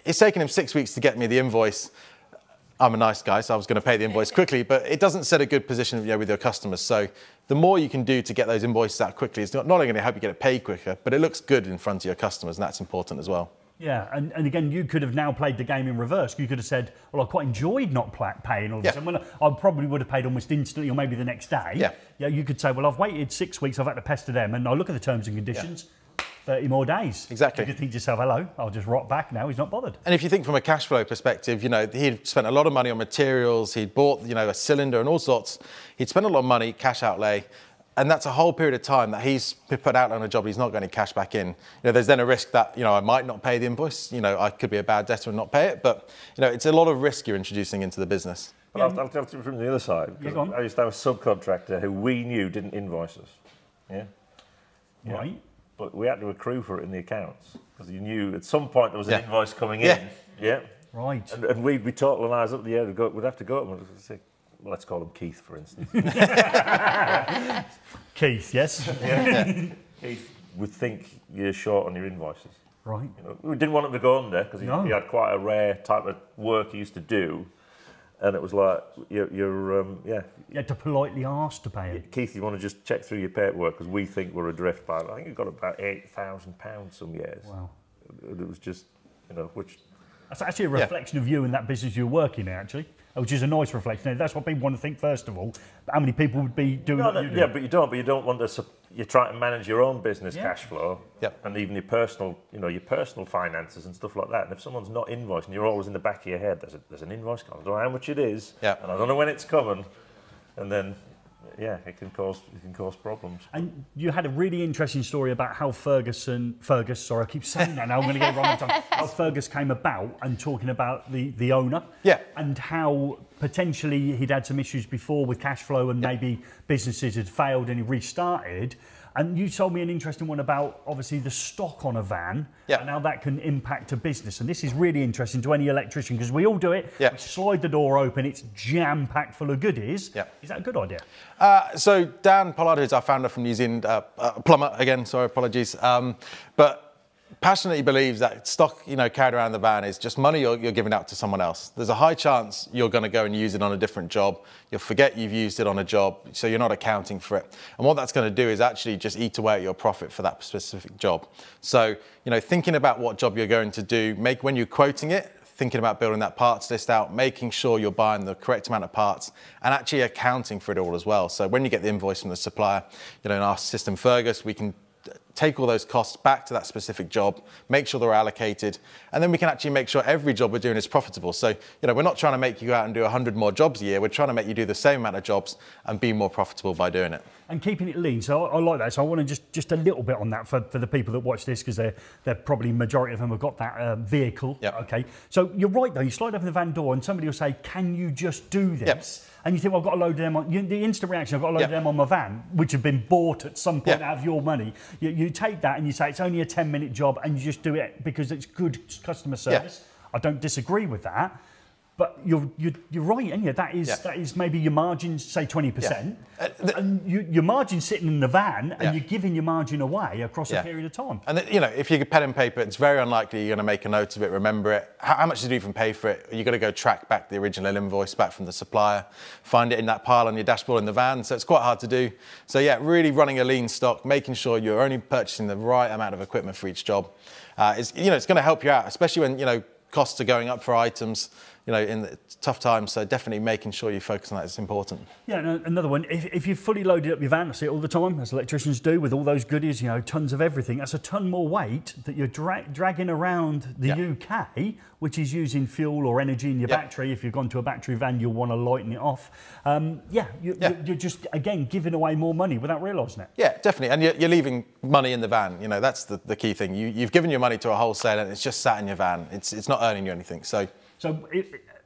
it's taken him 6 weeks to get me the invoice. I'm a nice guy, so I was going to pay the invoice quickly, but it doesn't set a good position, you know, with your customers. So the more you can do to get those invoices out quickly, it's not only going to help you get it paid quicker, but it looks good in front of your customers, and that's important as well. Yeah, and again, you could have now played the game in reverse. You could have said, well, I quite enjoyed not paying all this. Yeah. And I probably would have paid almost instantly or maybe the next day. Yeah. Yeah, you could say, well, I've waited 6 weeks, I've had to pester them, and I look at the terms and conditions. Yeah. 30 more days. Exactly. You could think to yourself, hello, I'll just rot back now, he's not bothered. And if you think from a cash flow perspective, you know, he'd spent a lot of money on materials, he'd bought, you know, a cylinder and all sorts. He'd spent a lot of money, cash outlay, and that's a whole period of time that he's put out on a job he's not going to cash back in. You know, there's then a risk that, you know, I might not pay the invoice, you know, I could be a bad debtor and not pay it, but, you know, it's a lot of risk you're introducing into the business. But yeah. I'll tell you from the other side. Yeah, I used to have a subcontractor who we knew didn't invoice us. Yeah. Right. Yeah. But we had to accrue for it in the accounts because you knew at some point there was an invoice coming in. Yeah. Right. And we'd be totaling ours up the air. We'd have to go up and say, well, let's call him Keith, for instance. Keith, yes. Yeah. Keith would think you're short on your invoices. Right. You know, we didn't want him to go under because he had quite a rare type of work he used to do. And it was like, you had to politely ask to pay it. Keith, you want to just check through your paperwork because we think we're adrift by, I think we've got about £8,000 some years. Wow. It was just, you know, which... That's actually a reflection of you and that business you're working in, actually, which is a nice reflection. That's what people want to think, first of all. How many people would be doing what you do? Yeah, but you don't want to... You're trying to manage your own business cash flow and even your personal, you know, your personal finances and stuff like that. And if someone's not invoicing, you're always in the back of your head, there's an invoice coming. I don't know how much it is, and I don't know when it's coming. And then, yeah, it can cause problems. And you had a really interesting story about how Fergus, sorry, I keep saying that now, I'm going to get it wrong every time. How Fergus came about and talking about the owner. Yeah. And how potentially he'd had some issues before with cash flow and maybe businesses had failed and he restarted. And you told me an interesting one about, obviously, the stock on a van and how that can impact a business. And this is really interesting to any electrician because we all do it. Yeah. We slide the door open, it's jam-packed full of goodies. Yeah. Is that a good idea? So Dan Pollard, who's our founder from New Zealand, plumber again, sorry, apologies, but passionately believes that stock, you know, carried around the van is just money you're giving out to someone else. There's a high chance you're going to go and use it on a different job. You'll forget you've used it on a job, so you're not accounting for it. And what that's going to do is actually just eat away at your profit for that specific job. So, you know, thinking about what job you're going to do, when you're quoting it, thinking about building that parts list out, making sure you're buying the correct amount of parts and actually accounting for it all as well. So when you get the invoice from the supplier, you know, in our system, Fergus, we can take all those costs back to that specific job, make sure they're allocated, and then we can actually make sure every job we're doing is profitable. So, you know, we're not trying to make you go out and do 100 more jobs a year, we're trying to make you do the same amount of jobs and be more profitable by doing it. And keeping it lean, so I like that. So I want to just a little bit on that for the people that watch this, because they're probably, majority of them have got that vehicle. Yep. Okay, so you're right though, you slide open the van door and somebody will say, can you just do this? Yep. And you think, well, I've got a load of them on, the instant reaction, I've got a load of them on my van, which have been bought at some point out of your money. You take that and you say, it's only a 10-minute job and you just do it because it's good customer service. Yeah. I don't disagree with that. But you're right, aren't you? That is, that is maybe your margin, say 20%, and your margin's sitting in the van, and you're giving your margin away across a period of time. And you know, if you get pen and paper, it's very unlikely you're going to make a note of it, remember it. How much did you even pay for it? You've got to go track back the original invoice back from the supplier, find it in that pile on your dashboard in the van. So it's quite hard to do. So yeah, really running a lean stock, making sure you're only purchasing the right amount of equipment for each job. You know, it's going to help you out, especially when costs are going up for items, in the tough times. So definitely making sure you focus on that is important. Yeah, and another one, if you've fully loaded up your van, I see it all the time, as electricians do, with all those goodies, tons of everything, that's a ton more weight that you're dragging around the UK, which is using fuel or energy in your battery. If you've gone to a battery van, you'll want to lighten it off. You're just, again, giving away more money without realising it. Yeah, definitely. And you're leaving money in the van. You know, that's the key thing. You've given your money to a wholesaler and it's just sat in your van. It's not earning you anything. So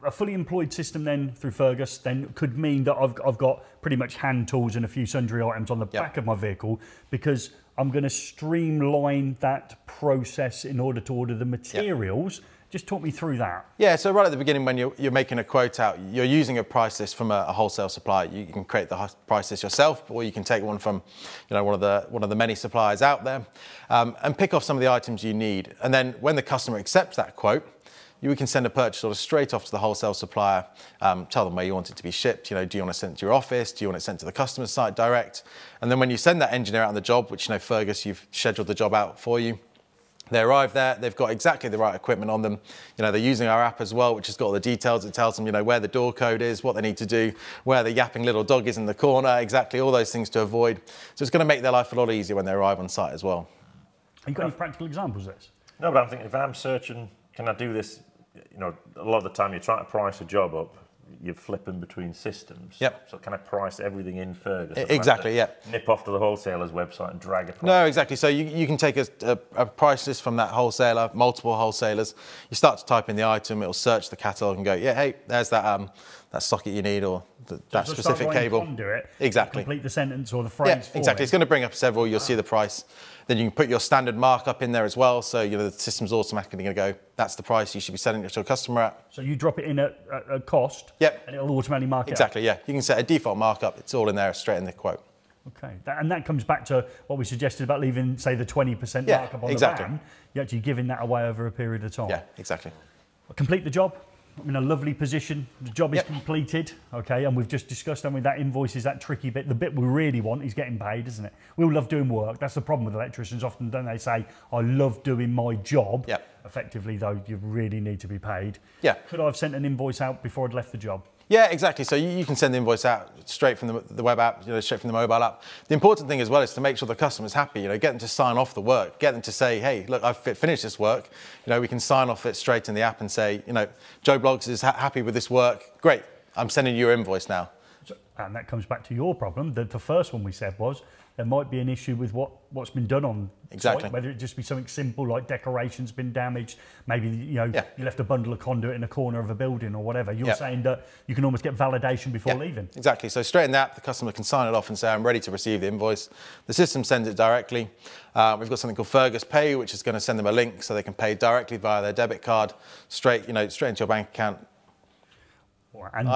a fully employed system then through Fergus then could mean that I've got pretty much hand tools and a few sundry items on the back of my vehicle, because I'm going to streamline that process in order to order the materials. Just talk me through that. Yeah, so right at the beginning when you're making a quote out, you're using a price list from a wholesale supplier. You can create the price list yourself, or you can take one from one of the many suppliers out there, and pick off some of the items you need. And then when the customer accepts that quote, we can send a purchase order straight off to the wholesale supplier, tell them where you want it to be shipped. Do you want to send it to your office? Do you want it sent to the customer site direct? And then when you send that engineer out on the job, which, Fergus, you've scheduled the job out for you, they arrive there, they've got exactly the right equipment on them. They're using our app as well, which has got all the details. It tells them, where the door code is, what they need to do, where the yapping little dog is in the corner, exactly all those things to avoid. So it's going to make their life a lot easier when they arrive on site as well. Have you got any practical examples of this? No, but I'm thinking if I'm searching, can I do this? A lot of the time you're trying to price a job up, you're flipping between systems. Yep. So can I price everything in Fergus? Exactly, yeah. Nip off to the wholesaler's website and drag a price. No, exactly. So you can take a price list from that wholesaler, multiple wholesalers. You start to type in the item, it'll search the catalogue and go, yeah, hey, there's that socket you need, or that specific cable. Do it. Exactly. Complete the sentence or the phrase. Yeah, exactly. It's going to bring up several. You'll see the price. Then you can put your standard markup in there as well. So the system's automatically going to go, that's the price you should be selling it to a customer at. So you drop it in at cost. Yep. And it'll automatically mark it. Exactly. Yeah. You can set a default markup. It's all in there, straight in the quote. Okay, and that comes back to what we suggested about leaving, say, the 20% markup on the van. You're actually giving that away over a period of time. Yeah, exactly. Complete the job. I'm in a lovely position. The job is completed, okay, and we've just discussed, haven't we, that invoice is that tricky bit. The bit we really want is getting paid, isn't it? We all love doing work. That's the problem with electricians. Often, don't they say, I love doing my job. Yeah. Effectively, though, you really need to be paid. Yeah. Could I have sent an invoice out before I'd left the job? Yeah, exactly. So you can send the invoice out straight from the web app, straight from the mobile app. The important thing as well is to make sure the customer's happy, get them to sign off the work, get them to say, hey, look, I've finished this work. We can sign off it straight in the app and say, Joe Bloggs is happy with this work. Great, I'm sending you your invoice now. And that comes back to your problem. The first one we said was, there might be an issue with what's been done on site, whether it just be something simple like decoration's been damaged, maybe you left a bundle of conduit in a corner of a building or whatever. You're saying that you can almost get validation before leaving. Exactly. So straight in the app, the customer can sign it off and say, I'm ready to receive the invoice. The system sends it directly. We've got something called Fergus Pay, which is going to send them a link so they can pay directly via their debit card, straight into your bank account. And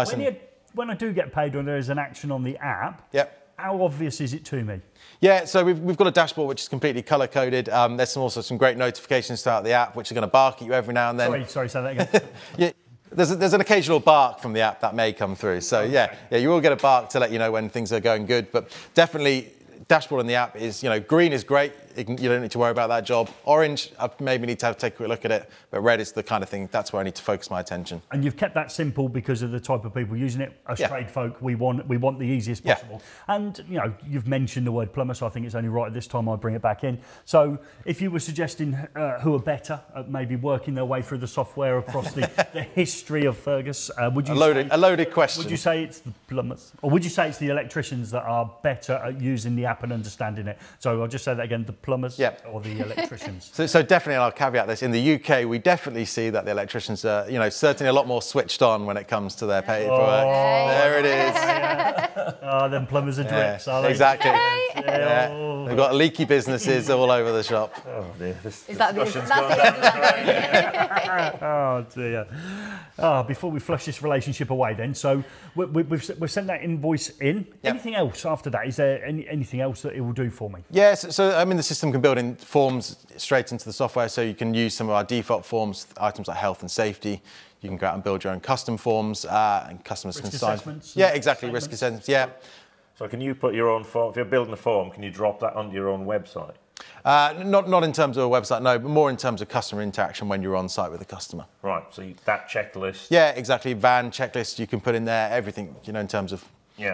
when I do get paid, when there is an action on the app, how obvious is it to me? Yeah, so we've got a dashboard which is completely colour-coded. There's also some great notifications throughout the app which are going to bark at you every now and then. Sorry, say that again. There's an occasional bark from the app that may come through. So, yeah, you will get a bark to let you know when things are going good. But definitely, dashboard in the app is, green is great. You don't need to worry about that job. Orange, I maybe need to take a quick look at it. But red is the kind of thing, that's where I need to focus my attention. And you've kept that simple because of the type of people using it. Us trade folk, we want the easiest possible. And, you've mentioned the word plumber, so I think it's only right at this time I bring it back in. So if you were suggesting who are better at maybe working their way through the software across the history of Fergus, would you say a loaded question. Would you say it's the plumbers? Or would you say it's the electricians that are better at using the app and understanding it? So I'll just say that again. The plumbers or the electricians. So definitely, and I'll caveat this, in the UK, we definitely see that the electricians are, you know, certainly a lot more switched on when it comes to their paperwork. Oh, there it is. Yeah. Oh, then plumbers are drips, are they? Exactly. Yeah. They've got leaky businesses all over the shop. Oh, dear. Is that the end? Oh, dear. Oh, before we flush this relationship away then, so we've sent that invoice in. Yep. Anything else after that? Is there anything else that it will do for me? Yes, so I mean, the system can build in forms straight into the software, so you can use some of our default forms, items like health and safety. You can go out and build your own custom forms, and customers risk can sign. Yeah, exactly, statements. Risk assessments, yeah. So can you put your own form, if you're building a form, can you drop that onto your own website? Not in terms of a website, no, but more in terms of customer interaction when you're on site with a customer. Right, so that checklist. Yeah, exactly, van checklist, you can put in there, everything, you know, in terms of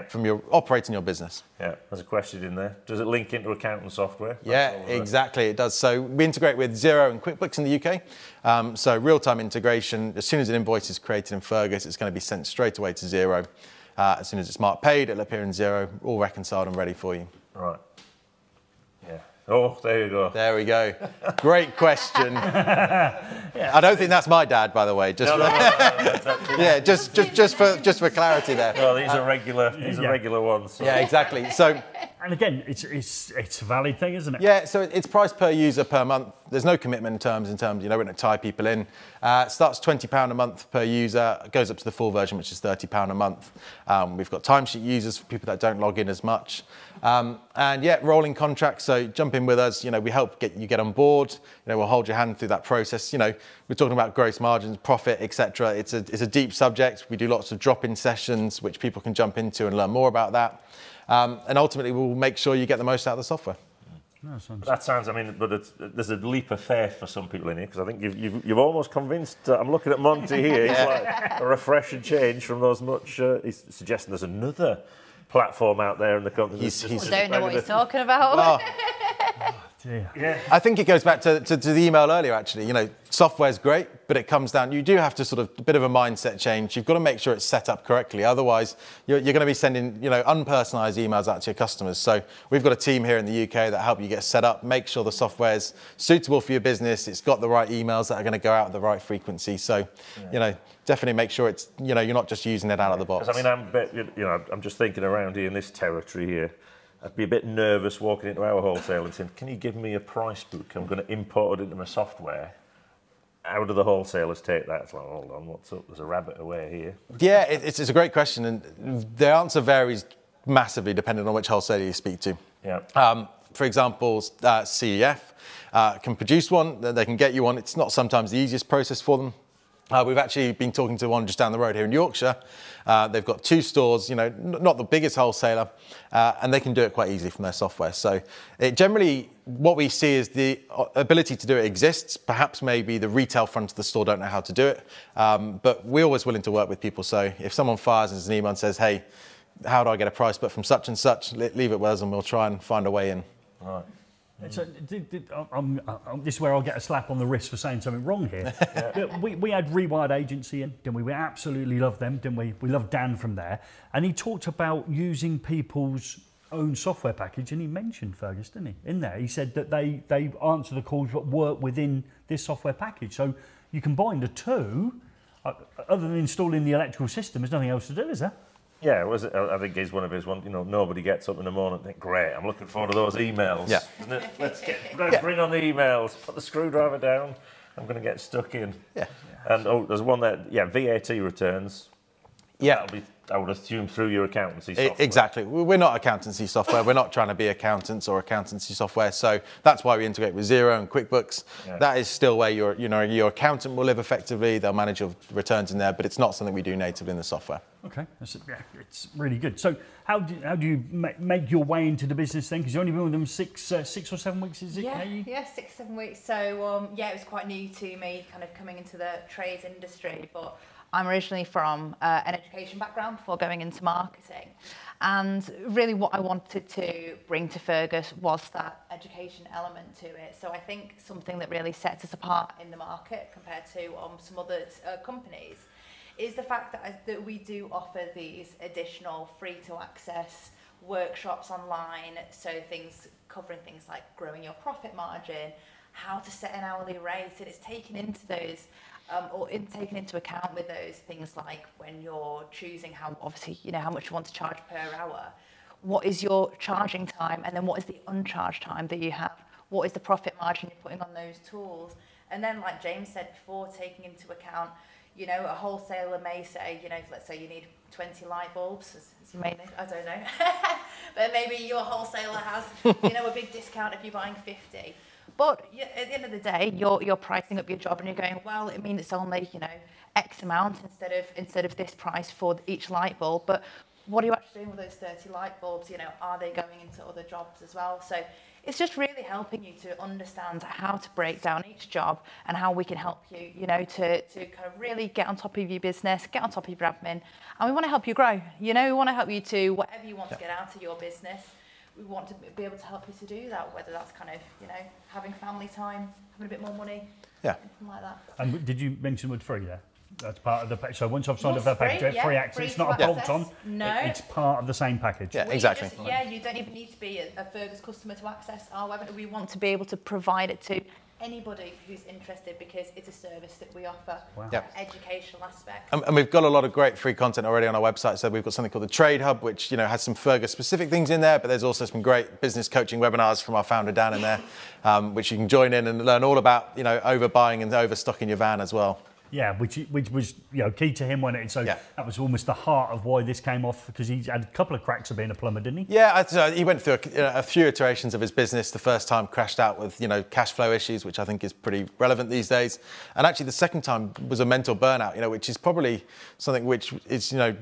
from your operating your business. Yeah, there's a question in there. Does it link into accounting software? Yeah, exactly, it does. So we integrate with Xero and QuickBooks in the UK. So real-time integration, as soon as an invoice is created in Fergus, it's going to be sent straight away to Xero. As soon as it's marked paid, it'll appear in Xero, all reconciled and ready for you. Right. Oh, there you go. There we go. Great question. Yeah, I don't think that's my dad, by the way. Just yeah, just for clarity there. Well, these are regular. These are regular ones. So. Yeah, exactly. So, and again, it's a valid thing, isn't it? Yeah. So it's price per user per month. There's no commitment in terms. You know, we're going to tie people in. It starts £20 a month per user. It goes up to the full version, which is £30 a month. We've got timesheet users for people that don't log in as much. And yeah, rolling contracts. So jump in with us. You know, we help you get on board. You know, we'll hold your hand through that process. You know, we're talking about gross margins, profit, etc. It's a deep subject. We do lots of drop-in sessions, which people can jump into and learn more about that. And ultimately, we'll make sure you get the most out of the software. That sounds, I mean, but there's a leap of faith for some people in here, because I think you've almost convinced, I'm looking at Monty here, it's like a refresh and change from those much, he's suggesting there's another platform out there in the company. I don't know what he's talking about. Oh, dear. Yeah. I think it goes back to the email earlier, actually. You know, software's great, but it comes down, you do have to sort of, a bit of a mindset change. You've got to make sure it's set up correctly. Otherwise, you're going to be sending, you know, unpersonalized emails out to your customers. So we've got a team here in the UK that help you get set up, make sure the software's suitable for your business. It's got the right emails that are going to go out at the right frequency. So, you know, definitely make sure it's, you know, you're not just using it out of the box. I mean, I'm just thinking around here in this territory here. I'd be a bit nervous walking into our wholesale and saying, can you give me a price book? I'm going to import it into my software. How do the wholesalers take that? It's like, hold on, what's up? There's a rabbit away here. Yeah, it's a great question. And the answer varies massively depending on which wholesaler you speak to. Yeah. For example, CEF can produce one. They can get you one. It's not sometimes the easiest process for them. We've actually been talking to one just down the road here in Yorkshire. They've got 2 stores, you know, not the biggest wholesaler, and they can do it quite easily from their software. So it generally, what we see is the ability to do it exists. Perhaps maybe the retail front of the store don't know how to do it, but we're always willing to work with people. So if someone fires us an email and says, hey, how do I get a price book from such and such, leave it with us and we'll try and find a way in. All right. So, this is where I'll get a slap on the wrist for saying something wrong here. We had Rewired Agency in, didn't we? We absolutely loved them, didn't we? We loved Dan from there. And he talked about using people's own software package, and he mentioned Fergus, didn't he, in there? He said that they answer the calls but work within this software package. So you combine the two, other than installing the electrical system, there's nothing else to do, is there? Yeah, I think he's one of his ones, you know, nobody gets up in the morning and think, great, I'm looking forward to those emails. Yeah. Isn't it? Let's bring on the emails, put the screwdriver down, I'm going to get stuck in. Yeah. And oh, there's one there, VAT returns. Yeah. That'll be, I would assume, through your accountancy software. Exactly. We're not accountancy software. We're not trying to be accountants or accountancy software. So that's why we integrate with Xero and QuickBooks. Yeah. That is still where your, you know, your accountant will live effectively. They'll manage your returns in there, but it's not something we do natively in the software. Okay. It's really good. So how do you make your way into the business then? Because you've only been with them six or seven weeks, is it? Yeah, 6, 7 weeks. So yeah, it was quite new to me kind of coming into the trades industry, but I'm originally from an education background before going into marketing, and really what I wanted to bring to Fergus was that education element to it. So I think something that really sets us apart in the market compared to some other companies is the fact that we do offer these additional free to access workshops online, so things covering things like growing your profit margin, how to set an hourly rate, and it's taken into those taken into account with those things like when you're choosing how, obviously, you know, how much you want to charge per hour, what is your charging time, and then what is the uncharged time that you have, what is the profit margin you're putting on those tools, and then like James said before, taking into account, you know, a wholesaler may say, you know, let's say you need 20 light bulbs, as you may know, I don't know, but maybe your wholesaler has, you know, a big discount if you're buying 50. But at the end of the day, you're pricing up your job and you're going, well, I mean, it's only, you know, X amount instead of this price for each light bulb. But what are you actually doing with those 30 light bulbs? You know, are they going into other jobs as well? So it's just really helping you to understand how to break down each job and how we can help you, you know, to kind of really get on top of your business, get on top of your admin. And we want to help you grow. You know, we want to help you to whatever you want to get out of your business. We want to be able to help you to do that, whether that's kind of, you know, having family time, having a bit more money, something like that. And did you mention word free there? That's part of the package. So once I've signed up that package, free access, it's not a bolt on. No. It's part of the same package. Yeah, exactly. You don't even need to be a Fergus customer to access our webinar. We want to be able to provide it to anybody who's interested because it's a service that we offer, educational aspect. And we've got a lot of great free content already on our website. So we've got something called the Trade Hub, which, you know, has some Fergus specific things in there, but there's also some great business coaching webinars from our founder Dan in there, which you can join in and learn all about, you know, overbuying and overstocking your van as well. Yeah, which was, you know, key to him, wasn't it? So that was almost the heart of why this came off, because he's had a couple of cracks of being a plumber, didn't he? Yeah, he went through a few iterations of his business. The first time crashed out with, you know, cash flow issues, which I think is pretty relevant these days. And actually the second time was a mental burnout, you know, which is probably something which is, you know,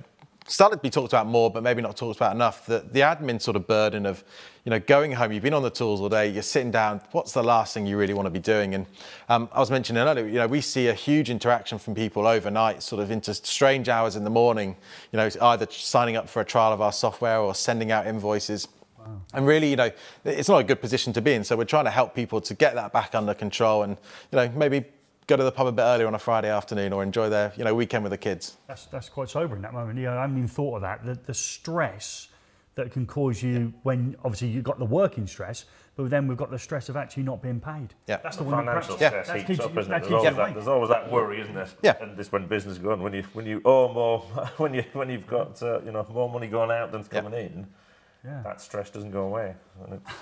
started to be talked about more, but maybe not talked about enough, that the admin sort of burden of, you know, going home, you've been on the tools all day, you're sitting down, what's the last thing you really want to be doing? And I was mentioning earlier, you know, we see a huge interaction from people overnight, sort of into strange hours in the morning, you know, either signing up for a trial of our software or sending out invoices. And really, you know, it's not a good position to be in. So we're trying to help people to get that back under control and, you know, maybe go to the pub a bit earlier on a Friday afternoon or enjoy their, you know, weekend with the kids. That's quite sobering that moment. You know, I haven't even thought of that. The stress that can cause you when, obviously, you've got the working stress, but then we've got the stress of actually not being paid. Yeah, that's the financial stress heaps up, isn't it? There's always that worry, isn't there? Yeah. And this when business is going, when you owe more, when you've got you know, more money going out than's coming in, that stress doesn't go away. And it's,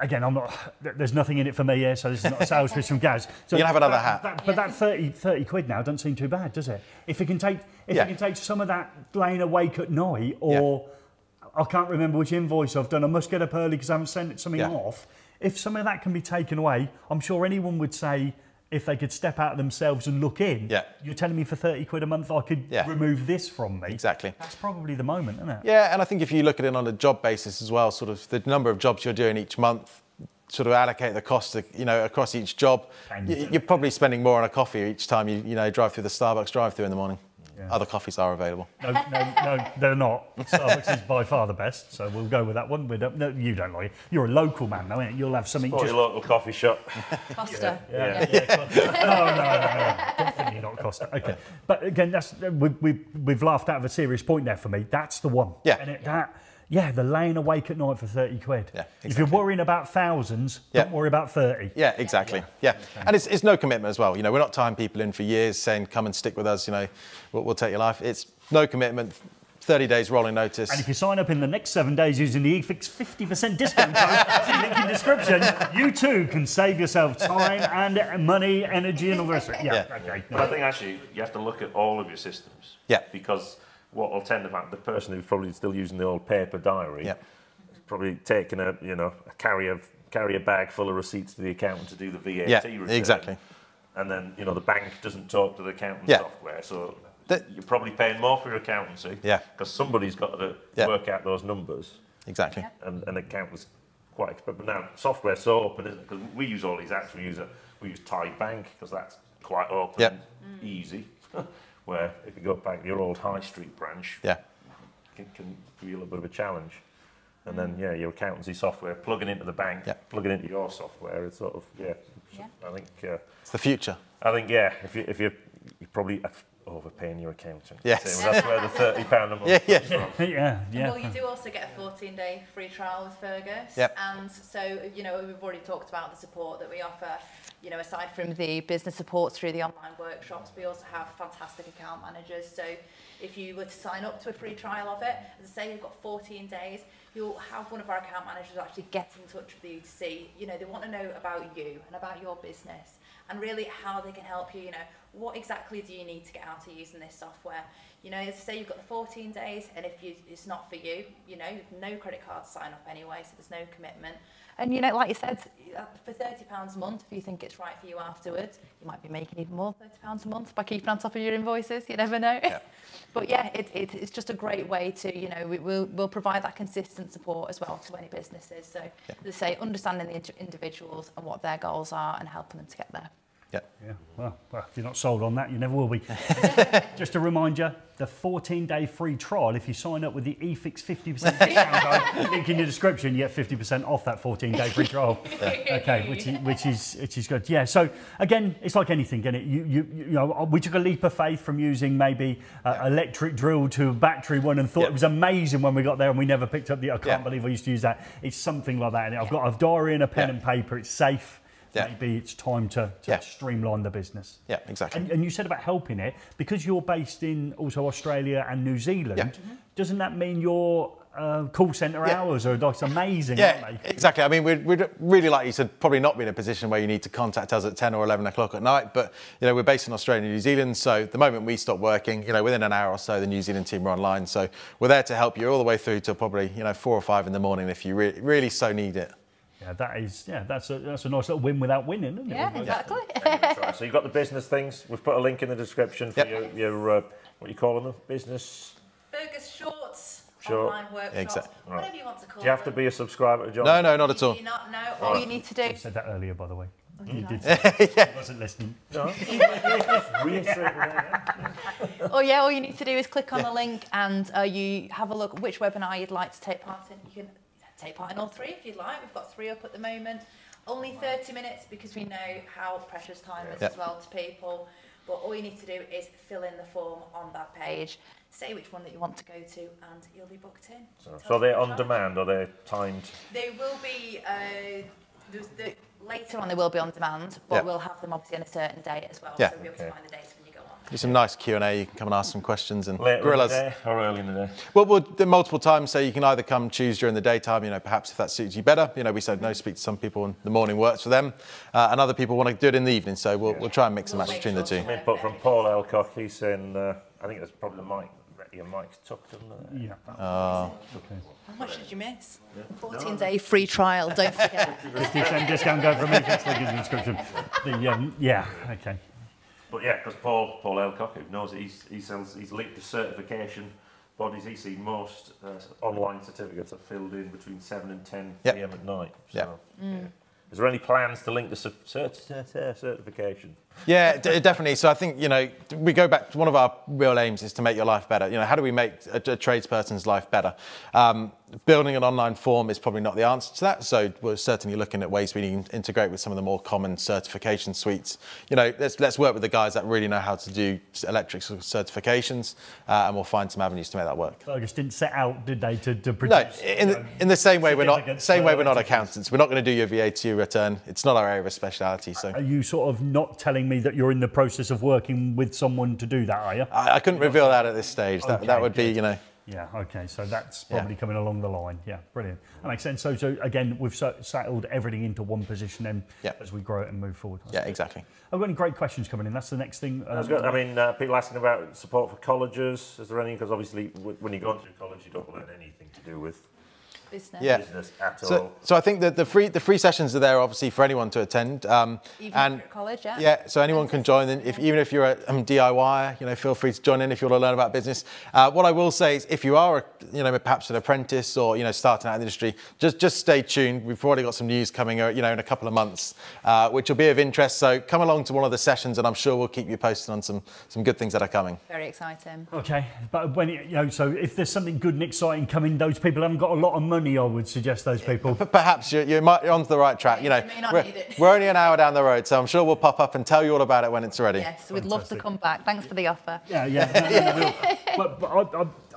again, I'm not. There's nothing in it for me here, so this is not a sales pitch from Gaz. So you'll have another hat. But that 30 quid now doesn't seem too bad, does it? If it can take, it can take some of that laying awake at night, or I can't remember which invoice I've done. I must get up early because I haven't sent something off. If some of that can be taken away, I'm sure anyone would say, if they could step out of themselves and look in, you're telling me for 30 quid a month I could remove this from me. Exactly. That's probably the moment, isn't it? Yeah, and I think if you look at it on a job basis as well, sort of the number of jobs you're doing each month, sort of allocate the cost, you know, across each job. You're probably spending more on a coffee each time you drive through the Starbucks drive-thru in the morning. Yeah. Other coffees are available. No, they're not. Starbucks is by far the best, so we'll go with that one. No, you don't like it. You're a local man, though, ain't it? You'll have something. Or your local coffee shop. Costa. No, definitely not Costa. Okay, but again, we've laughed out of a serious point there for me. That's the one. Yeah. And the laying awake at night for 30 quid. Yeah, exactly. If you're worrying about thousands, don't worry about 30. Yeah, exactly. Yeah. And it's no commitment as well. You know, we're not tying people in for years saying, come and stick with us, you know, we'll take your life. It's no commitment, 30 days rolling notice. And if you sign up in the next 7 days using the eFIXX 50% discount code, link in description, you too can save yourself time and money, energy and all the rest of it. Okay. But I think actually you have to look at all of your systems. Yeah. Because what will tend to happen, the person who's probably still using the old paper diary, is probably taking a carrier bag full of receipts to the accountant to do the VAT return. Exactly. And then, you know, the bank doesn't talk to the accountant software, so you're probably paying more for your accountancy. Yeah. Because somebody's got to work out those numbers. Exactly. Yeah. And accountants quite expensive. But now software's so open, isn't it? Because we use all these apps. We use Tide Bank because that's quite open, and easy. Where if you go back to your old high street branch, it can be a little bit of a challenge. And then, your accountancy software, plugging into the bank, plugging into your software, it's sort of, I think... it's the future. I think, if you're probably overpaying your accountant. Yes. So that's where the £30 a month comes from. Well, you do also get a 14-day free trial with Fergus. Yep. And so, you know, we've already talked about the support that we offer. You know, aside from the business support through the online workshops, we also have fantastic account managers. So if you were to sign up to a free trial of it, as I say, you've got 14 days. You'll have one of our account managers actually get in touch with you to see, you know, they want to know about you and about your business and really how they can help you, you know, what exactly do you need to get out of using this software? You know, as I say, you've got the 14 days, and if you, it's not for you, you know, you've no credit card to sign up anyway, so there's no commitment. And, you know, like you said, for £30 a month, if you think it's right for you afterwards, you might be making even more £30 a month by keeping on top of your invoices. You never know. Yeah. But, yeah, it's just a great way to, you know, we'll provide that consistent support as well to any businesses. So, as I say, understanding the individuals and what their goals are and helping them to get there. Yeah. Yeah. Well, if you're not sold on that, you never will be. Just a reminder, the 14-day free trial, if you sign up with the eFIXX 50% discount code, link in your description, you get 50% off that 14-day free trial. Okay, which is good. Yeah, so again, it's like anything, isn't it? You know, we took a leap of faith from using maybe electric drill to a battery one and thought it was amazing when we got there and we never picked up the, I can't believe I used to use that. It's something like that. And I've got a diary and a pen and paper, it's safe. Yeah. Maybe it's time to streamline the business. Yeah, exactly. And you said about helping it, because you're based in also Australia and New Zealand, doesn't that mean your call centre hours are like amazing, aren't they? Exactly. I mean, we'd really like you to probably not be in a position where you need to contact us at 10 or 11 o'clock at night, but, you know, we're based in Australia and New Zealand, so the moment we stop working, you know, within an hour or so, the New Zealand team are online, so we're there to help you all the way through to probably, you know, 4 or 5 in the morning if you really so need it. Yeah, that's a nice little win without winning, isn't it? Yeah, exactly. So you've got the business things. We've put a link in the description for your what are you calling them? Business? Fergus Shorts. Online workshops, whatever you want to call it. Do you have to be a subscriber to join? No, no, not at all. Do you not know? All you need to do... You said that earlier, by the way. You did say that. I wasn't listening. No. All you need to do is click on the link and you have a look at which webinar you'd like to take part in. You can... take part in all three if you'd like. We've got 3 up at the moment. Only 30 minutes because we know how precious time is as well to people. But all you need to do is fill in the form on that page, say which one that you want to go to, and you'll be booked in. So they're on demand or they're timed? They will be, later on they will be on demand, but we'll have them obviously on a certain date as well. Yeah. So we'll be able to find the dates when you go on. Do some nice Q&A, you can come and ask some questions. And later in the day or early in the day? Well, multiple times, so you can either come choose during the daytime, you know, perhaps if that suits you better. You know, we said no, speak to some people and the morning works for them. And other people want to do it in the evening, so we'll try and mix and match between the two. Input from Paul Elcock, he's saying, I think that's probably the mic. Your mic's tucked on there. Yeah. Okay. How much did you miss? 14-day free trial, don't forget. Discount code for me, that's like his description. Okay. But yeah, because Paul Elcock, who knows it, he's linked to certification bodies. He's seen most online certificates are filled in between 7 and 10 p.m. at night. So, Is there any plans to link the certification? Yeah, definitely. So I think, you know, we go back to one of our real aims is to make your life better. You know, how do we make a tradesperson's life better? Building an online form is probably not the answer to that. So we're certainly looking at ways we can integrate with some of the more common certification suites. You know, let's work with the guys that really know how to do electric certifications and we'll find some avenues to make that work. Fergus didn't set out, did they, to produce? No, in the same way we're not accountants. We're not going to do your VAT return. It's not our area of speciality. So are you sort of not telling me that you're in the process of working with someone to do that, are you? I couldn't reveal that at this stage. Okay, that would be, you know. Yeah, okay, so that's probably coming along the line. Yeah, brilliant. That makes sense. So again, we've settled everything into one position then as we grow it and move forward. Yeah, exactly. I've got any great questions coming in. That's the next thing. People asking about support for colleges. Is there any? Because obviously when you go into college, you don't learn anything to do with business. Yeah. Business at all. So I think that the free sessions are there obviously for anyone to attend. Even at college, so anyone can join in. Even if you're a DIY, you know, feel free to join in if you want to learn about business. What I will say is if you are, you know, perhaps an apprentice or, you know, starting out in the industry, just stay tuned. We've already got some news coming, you know, in a couple of months, which will be of interest. So come along to one of the sessions and I'm sure we'll keep you posted on some good things that are coming. Very exciting. Okay, but when, you know, so if there's something good and exciting coming, those people haven't got a lot of money money, I would suggest those people. Perhaps you might, you're onto the right track. You know, we're only an hour down the road, so I'm sure we'll pop up and tell you all about it when it's ready. Yes, we'd love to come back. Thanks for the offer. Yeah, yeah. But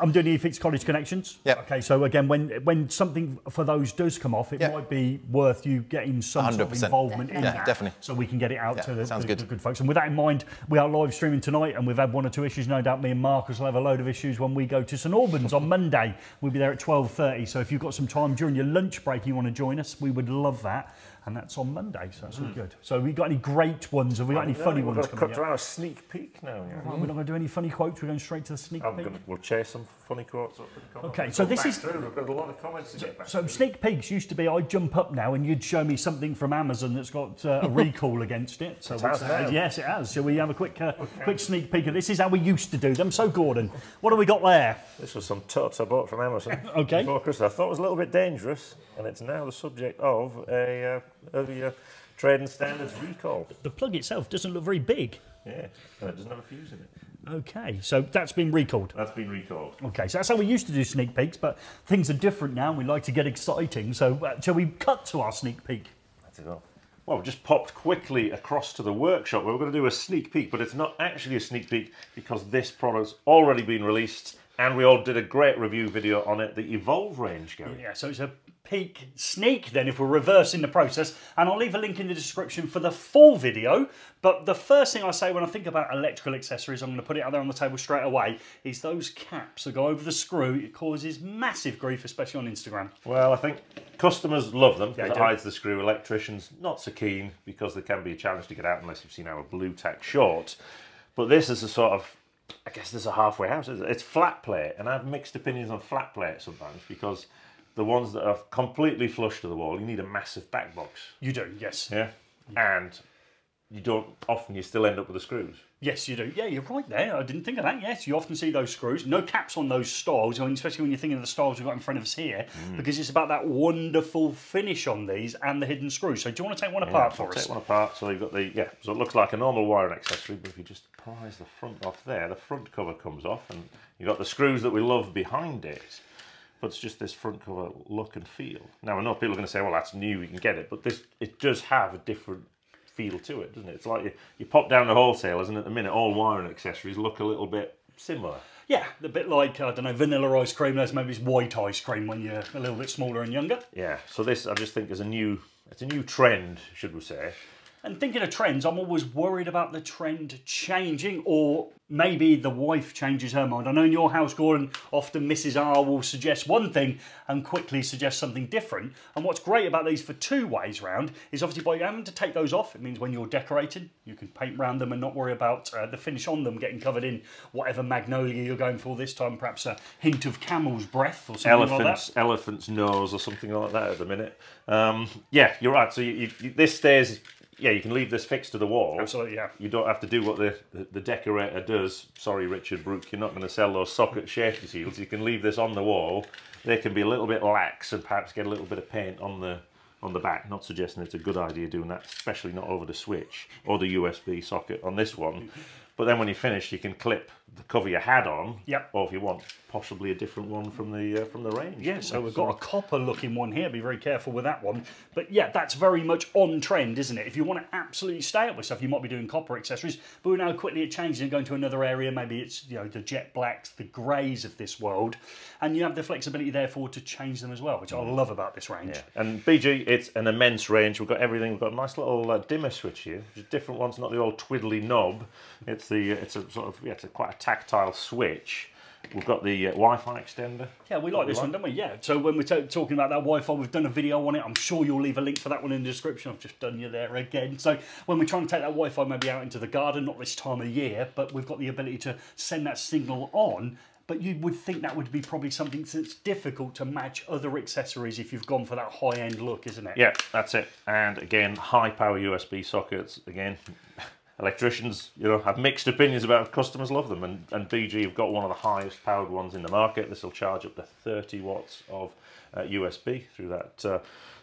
I'm doing eFIXX College Connections. Yeah. Okay, so again, when something for those does come off, it might be worth you getting some sort of involvement in that, definitely, so we can get it out to the good folks. And with that in mind, we are live streaming tonight, and we've had one or two issues. No doubt me and Marcus will have a load of issues when we go to St Albans on Monday. We'll be there at 12:30, so if you've got some time during your lunch break and you want to join us, we would love that. And that's on Monday, so that's all good. So we got any great ones? Have we got any funny ones coming up? We've got to have a sneak peek now. Yeah. Well, we're not going to do any funny quotes. We're going straight to the sneak peek. We'll chase some funny quotes up in the comments. Okay, so this is... We've got a lot of comments to get back through. Sneak peeks used to be, I'd jump up now and you'd show me something from Amazon that's got a recall against it. So it has now. Yes, it has. Shall we have a quick sneak peek? This is how we used to do them. So, Gordon, what have we got there? This was some tots I bought from Amazon. Okay. Before Christmas. I thought it was a little bit dangerous, and it's now the subject of a... Trading standards recall. The plug itself doesn't look very big. Yeah, and it doesn't have a fuse in it. Okay, so that's been recalled. That's been recalled. Okay, so that's how we used to do sneak peeks, but things are different now. We like to get exciting, so shall we cut to our sneak peek? That's it all. Well, we just popped quickly across to the workshop. We're going to do a sneak peek, but it's not actually a sneak peek because this product's already been released, and we all did a great review video on it, the Evolve range, Gary. Yeah, so it's a peek sneak then if we're reversing the process, and I'll leave a link in the description for the full video. But the first thing I say when I think about electrical accessories, I'm going to put it out there on the table straight away, is those caps that go over the screw. It causes massive grief, especially on Instagram. Well, I think customers love them. Yeah, it hides the screw. Electricians not so keen because they can be a challenge to get out unless you've seen our blue tack short. But this is a sort of, I guess there's a halfway house, isn't it? It's flat plate, and I have mixed opinions on flat plate sometimes because the ones that are completely flush to the wall, you need a massive back box. You do, yes. Yeah? And you don't, often you still end up with the screws. Yes, you do. Yeah, you're right there. I didn't think of that. Yes, you often see those screws. No caps on those styles, especially when you're thinking of the styles we've got in front of us here, because it's about that wonderful finish on these and the hidden screw. So do you want to take one apart for us? I'll take one apart. So you've got the, so it looks like a normal wiring accessory, but if you just prise the front off there, the front cover comes off and you've got the screws that we love behind it. But it's just this front cover look and feel. Now, I know people are going to say, well, that's new, you can get it. But this, it does have a different feel to it, doesn't it? It's like you pop down to wholesalers and at the minute all wiring accessories look a little bit similar. Yeah, a bit like, I don't know, vanilla ice cream. Maybe it's white ice cream when you're a little bit smaller and younger. Yeah, so this I just think is it's a new trend, should we say. And thinking of trends, I'm always worried about the trend changing, or maybe the wife changes her mind. I know in your house, Gordon, often Mrs. R will suggest one thing and quickly suggest something different. And what's great about these for two ways round is obviously by having to take those off, it means when you're decorating, you can paint round them and not worry about the finish on them getting covered in whatever magnolia you're going for this time, perhaps a hint of camel's breath or something like that. Elephant's nose or something like that at the minute. Yeah, you're right. So this stays... Yeah, you can leave this fixed to the wall. Absolutely, yeah. You don't have to do what the decorator does. Sorry, Richard Brooke, you're not going to sell those socket safety seals. You can leave this on the wall. They can be a little bit lax and perhaps get a little bit of paint on the back. Not suggesting it's a good idea doing that, especially not over the switch or the USB socket on this one. But then when you finish, you can clip the cover you had on, or if you want, possibly a different one from the range. Yeah, so we've got a copper-looking one here. Be very careful with that one. But yeah, that's very much on trend, isn't it? If you want to absolutely stay up with stuff, you might be doing copper accessories, but we know quickly it changes and going to another area. Maybe it's the jet blacks, the greys of this world, and you have the flexibility therefore to change them as well, which I love about this range. Yeah. And BG, it's an immense range. We've got everything. We've got a nice little dimmer switch here. Just different ones, not the old twiddly knob. It's a sort of it's quite a tactile switch. We've got the Wi-Fi extender. Yeah, we like this one, don't we? Yeah. So when we're talking about that Wi-Fi, we've done a video on it. I'm sure you'll leave a link for that one in the description. I've just done you there again. So when we're trying to take that Wi-Fi maybe out into the garden, not this time of year, but we've got the ability to send that signal on. But you would think that would be probably something that's difficult to match other accessories if you've gone for that high-end look, isn't it? Yeah, that's it. And again, high-power USB sockets. again. Electricians, have mixed opinions about it. Customers love them, and BG have got one of the highest powered ones in the market. This will charge up to 30 watts of USB through that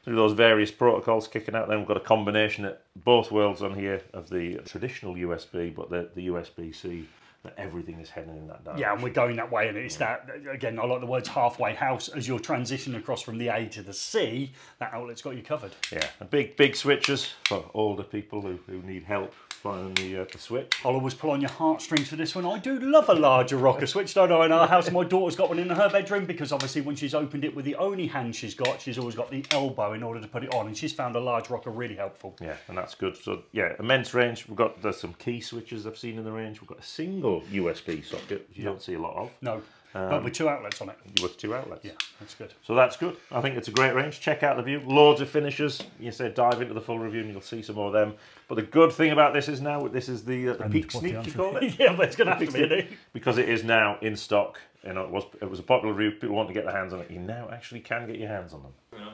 through those various protocols kicking out. Then we've got a combination at both worlds on here of the traditional USB, but the USB-C that everything is heading in that direction. Yeah, and we're going that way, and it's that, again, I like the words halfway house. As you're transitioning across from the A to the C, that outlet's got you covered. Yeah, and big switches for older people who need help finding the switch. I'll always pull on your heartstrings for this one. I do love a larger rocker switch, don't I, in our house. My daughter's got one in her bedroom because obviously when she's opened it with the only hand she's got, she's always got the elbow in order to put it on, and she's found a large rocker really helpful. Yeah, and that's good. So yeah, immense range. We've got some key switches I've seen in the range. We've got a single USB socket, which you don't see a lot of. No. But with two outlets on it. With two outlets. Yeah, that's good. So that's good. I think it's a great range. Check out the view. Loads of finishes. You say dive into the full review and you'll see some more of them. But the good thing about this is now, this is the peak sneak, you call it? Yeah, but it's going to have to be a new. Because it is now in stock. You know, it was a popular review. People want to get their hands on it. You now actually can get your hands on them. Yeah.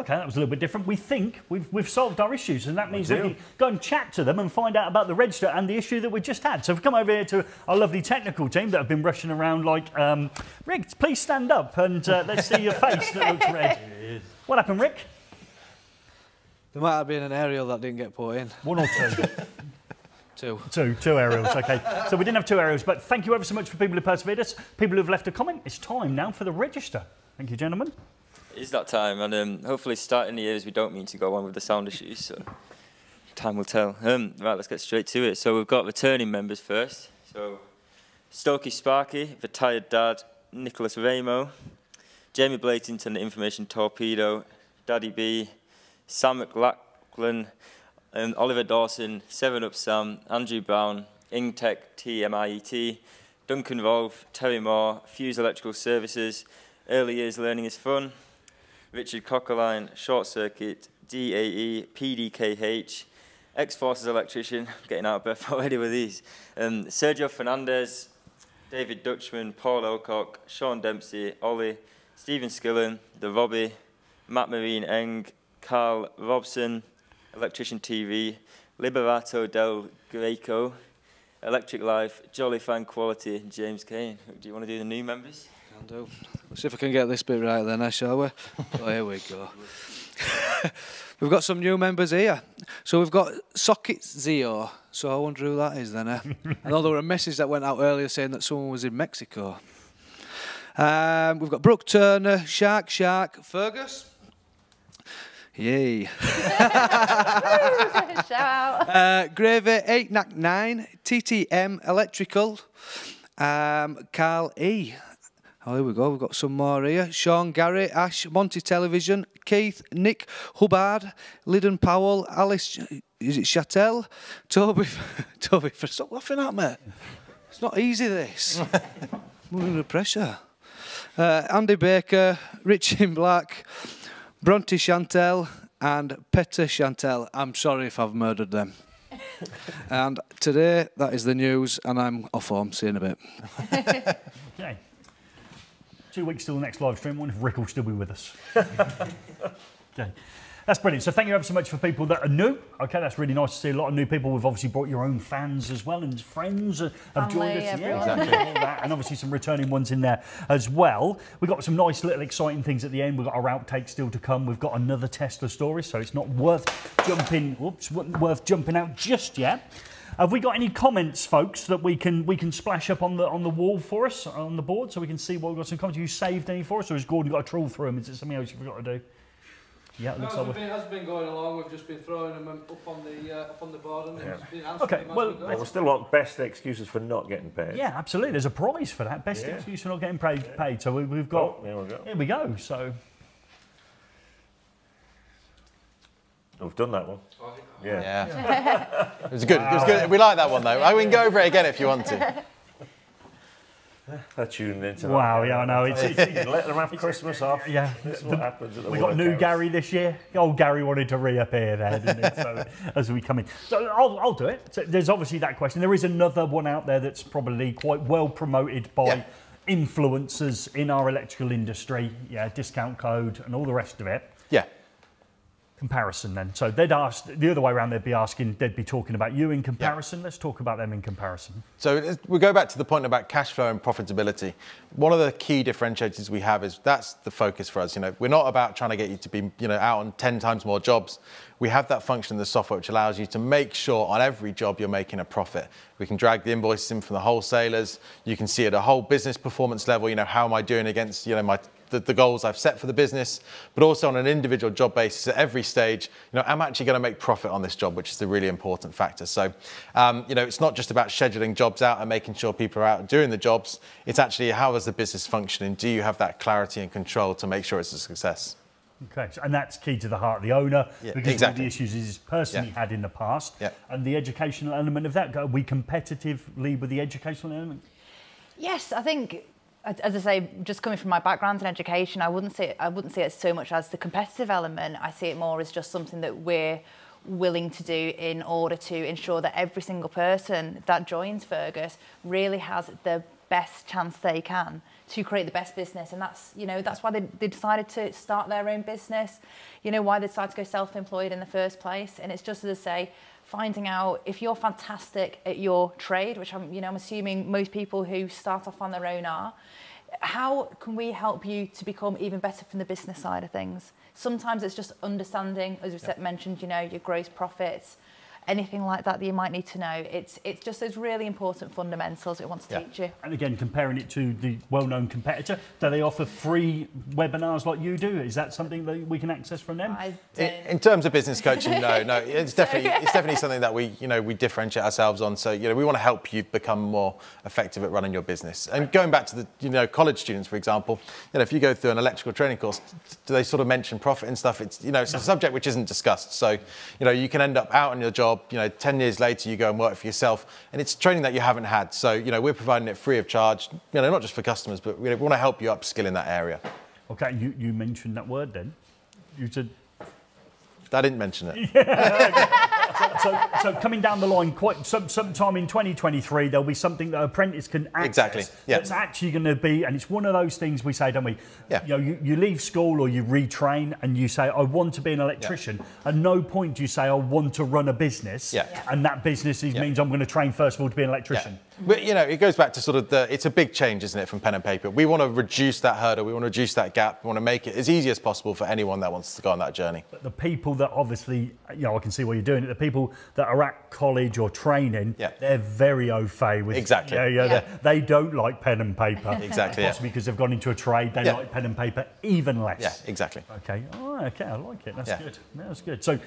Okay, that was a little bit different. We think we've solved our issues, and that means we can go and chat to them and find out about the register and the issue that we just had. So we've come over here to our lovely technical team that have been rushing around like, Rick, please stand up and let's see your face that looks red. What happened, Rick? There might have been an aerial that didn't get put in. One or two. Two aerials, okay. So we didn't have two aerials, but thank you ever so much for people who persevered us. People who have left a comment, it's time now for the register. Thank you, gentlemen. It is that time, and hopefully starting the year as we don't mean to go on with the sound issues, so time will tell. Right, let's get straight to it. So we've got returning members first. So Stokey Sparky, Retired Dad, Nicholas Ramo, Jamie Blatington, Information Torpedo, Daddy B, Sam McLachlan, Oliver Dawson, Seven Up Sam, Andrew Brown, Ingtech TMIET, Duncan Rolfe, Terry Moore, Fuse Electrical Services, Early Years Learning is Fun, Richard Cockline, Short Circuit, DAE, PDKH, X-Forces Electrician, I'm getting out of breath already with these, Sergio Fernandez, David Dutchman, Paul Elcock, Sean Dempsey, Ollie, Stephen Skillen, The Robbie, Matt Marine Eng, Carl Robson, Electrician TV, Liberato Del Greco, Electric Life, Jolly Fan Quality, and James Kane. Do you want to do the new members? Let's see if I can get this bit right then, shall we? Oh, here we go. We've got some new members here. So we've got Socket Zero. So I wonder who that is then. I know there was a message that went out earlier saying that someone was in Mexico. We've got Brooke Turner, Shark, Fergus. Yay. Shout out. Gravy 899, TTM Electrical, Carl E. Oh, here we go, we've got some more here. Sean, Gary, Ash, Monty Television, Keith, Nick, Hubbard, Liden Powell, Alice, is it Chattel? Toby, stop laughing at me. It's not easy, this. I'm under pressure. Andy Baker, Rich in Black, Bronte Chantel, and Petter Chantel. I'm sorry if I've murdered them. And today, that is the news, and I'm off home, see you in a bit. Okay. 2 weeks till the next live stream. I wonder if Rick will still be with us. Okay. That's brilliant. So thank you ever so much for people that are new. Okay, that's really nice to see a lot of new people. We've obviously brought your own fans as well, and friends have joined us. Yeah, exactly. All that. And obviously some returning ones in there as well. We've got some nice little exciting things at the end. We've got our outtakes still to come. We've got another Tesla story, so it's not worth jumping. Oops, worth jumping out just yet. Have we got any comments, folks, that we can splash up on the wall for us, on the board, so we can see what we've got? Some comments. Have you saved any for us, or has Gordon got to trawl through them? Is it something else you forgot to do? Yeah, it looks like it has been going along. We've just been throwing them up on the board, and it's been answered. Okay, well, there's still a lot of best excuses for not getting paid. Yeah, absolutely. There's a prize for that. Best excuse for not getting paid. So we've got. Oh, there we go. Here we go. So. I've done that one. Yeah. It was good. Wow. It was good. We like that one though. We can go over it again if you want to. I tuned into that. Wow, yeah, I know. It's let them have Christmas off. Yeah. That's what happens at the World Cup. We got new Gary this year. Old Gary wanted to reappear there, didn't he? So, as we come in. So I'll do it. So there's obviously that question. There is another one out there that's probably quite well promoted by influencers in our electrical industry. Yeah, discount code and all the rest of it. Yeah. comparison then. So they'd ask, the other way around, they'd be asking, they'd be talking about you in comparison. Yeah. Let's talk about them in comparison. So we go back to the point about cash flow and profitability. One of the key differentiators we have is that's the focus for us. You know, we're not about trying to get you to be, you know, out on 10 times more jobs. We have that function in the software which allows you to make sure on every job you're making a profit. We can drag the invoices in from the wholesalers. You can see at a whole business performance level, you know, how am I doing against, you know, the goals I've set for the business, but also on an individual job basis at every stage, you know, I'm actually going to make profit on this job, which is the really important factor. So, you know, it's not just about scheduling jobs out and making sure people are out doing the jobs. It's actually how is the business functioning? Do you have that clarity and control to make sure it's a success? Okay, so, and that's key to the heart of the owner, yeah, because exactly. One of the issues he's personally had in the past, and the educational element of that. Are we competitively with the educational element? Yes, I think, as I say, just coming from my background in education, I wouldn't see it so much as the competitive element. I see it more as just something that we're willing to do in order to ensure that every single person that joins Fergus really has the best chance they can to create the best business. And that's, you know, that's why they decided to start their own business, you know, why they decided to go self-employed in the first place. And it's just, as I say, finding out if you're fantastic at your trade, which I'm, you know, I'm assuming most people who start off on their own are, how can we help you to become even better from the business side of things? Sometimes it's just understanding, as we mentioned, you know, your gross profits, anything like that that you might need to know. It's just those really important fundamentals it wants to teach you. And again, comparing it to the well-known competitor, do they offer free webinars like you do? Is that something that we can access from them? In terms of business coaching, no, no. It's definitely something that we, you know, we differentiate ourselves on. So, you know, we want to help you become more effective at running your business. And going back to the, you know, college students, for example, you know, if you go through an electrical training course, do they sort of mention profit and stuff? It's, you know, it's a subject which isn't discussed. So, you know, you can end up out on your job. You know, 10 years later, you go and work for yourself, and it's training that you haven't had. So, you know, we're providing it free of charge, you know, not just for customers, but we want to help you upskill in that area. Okay, you mentioned that word then. You said... I didn't mention it. So coming down the line, quite sometime in 2023, there'll be something that an apprentice can access. Exactly. Yeah. That's actually going to be, and it's one of those things we say, don't we? Yeah. You know, you leave school or you retrain, and you say, I want to be an electrician. At no point do you say, I want to run a business. Yeah. And that business means I'm going to train first of all to be an electrician. Yeah. But, you know, it goes back to sort of it's a big change, isn't it, from pen and paper. We want to reduce that hurdle. We want to reduce that gap. We want to make it as easy as possible for anyone that wants to go on that journey. But the people that obviously, you know, I can see what you're doing. The people that are at college or training, they're very au fait with They don't like pen and paper. Exactly. Possibly because they've gone into a trade, they like pen and paper even less. Yeah, exactly. Okay. All right, okay, I like it. That's good. That's good.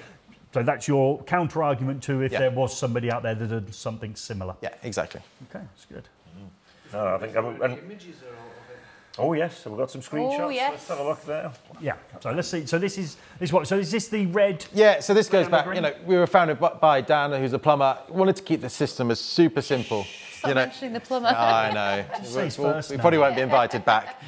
So that's your counter argument to if there was somebody out there that did something similar. Yeah, exactly. Okay, that's good. Mm. No, I think images are all of it. Oh yes, so we've got some screenshots. Oh, yes. Let's have a look there. Yeah. So let's see. So this is what. So is this the red? Yeah. So this goes back. Green? You know, we were founded by Dan, who's a plumber. We wanted to keep the system as super simple. Stop mentioning the plumber. I know. We probably won't be invited back.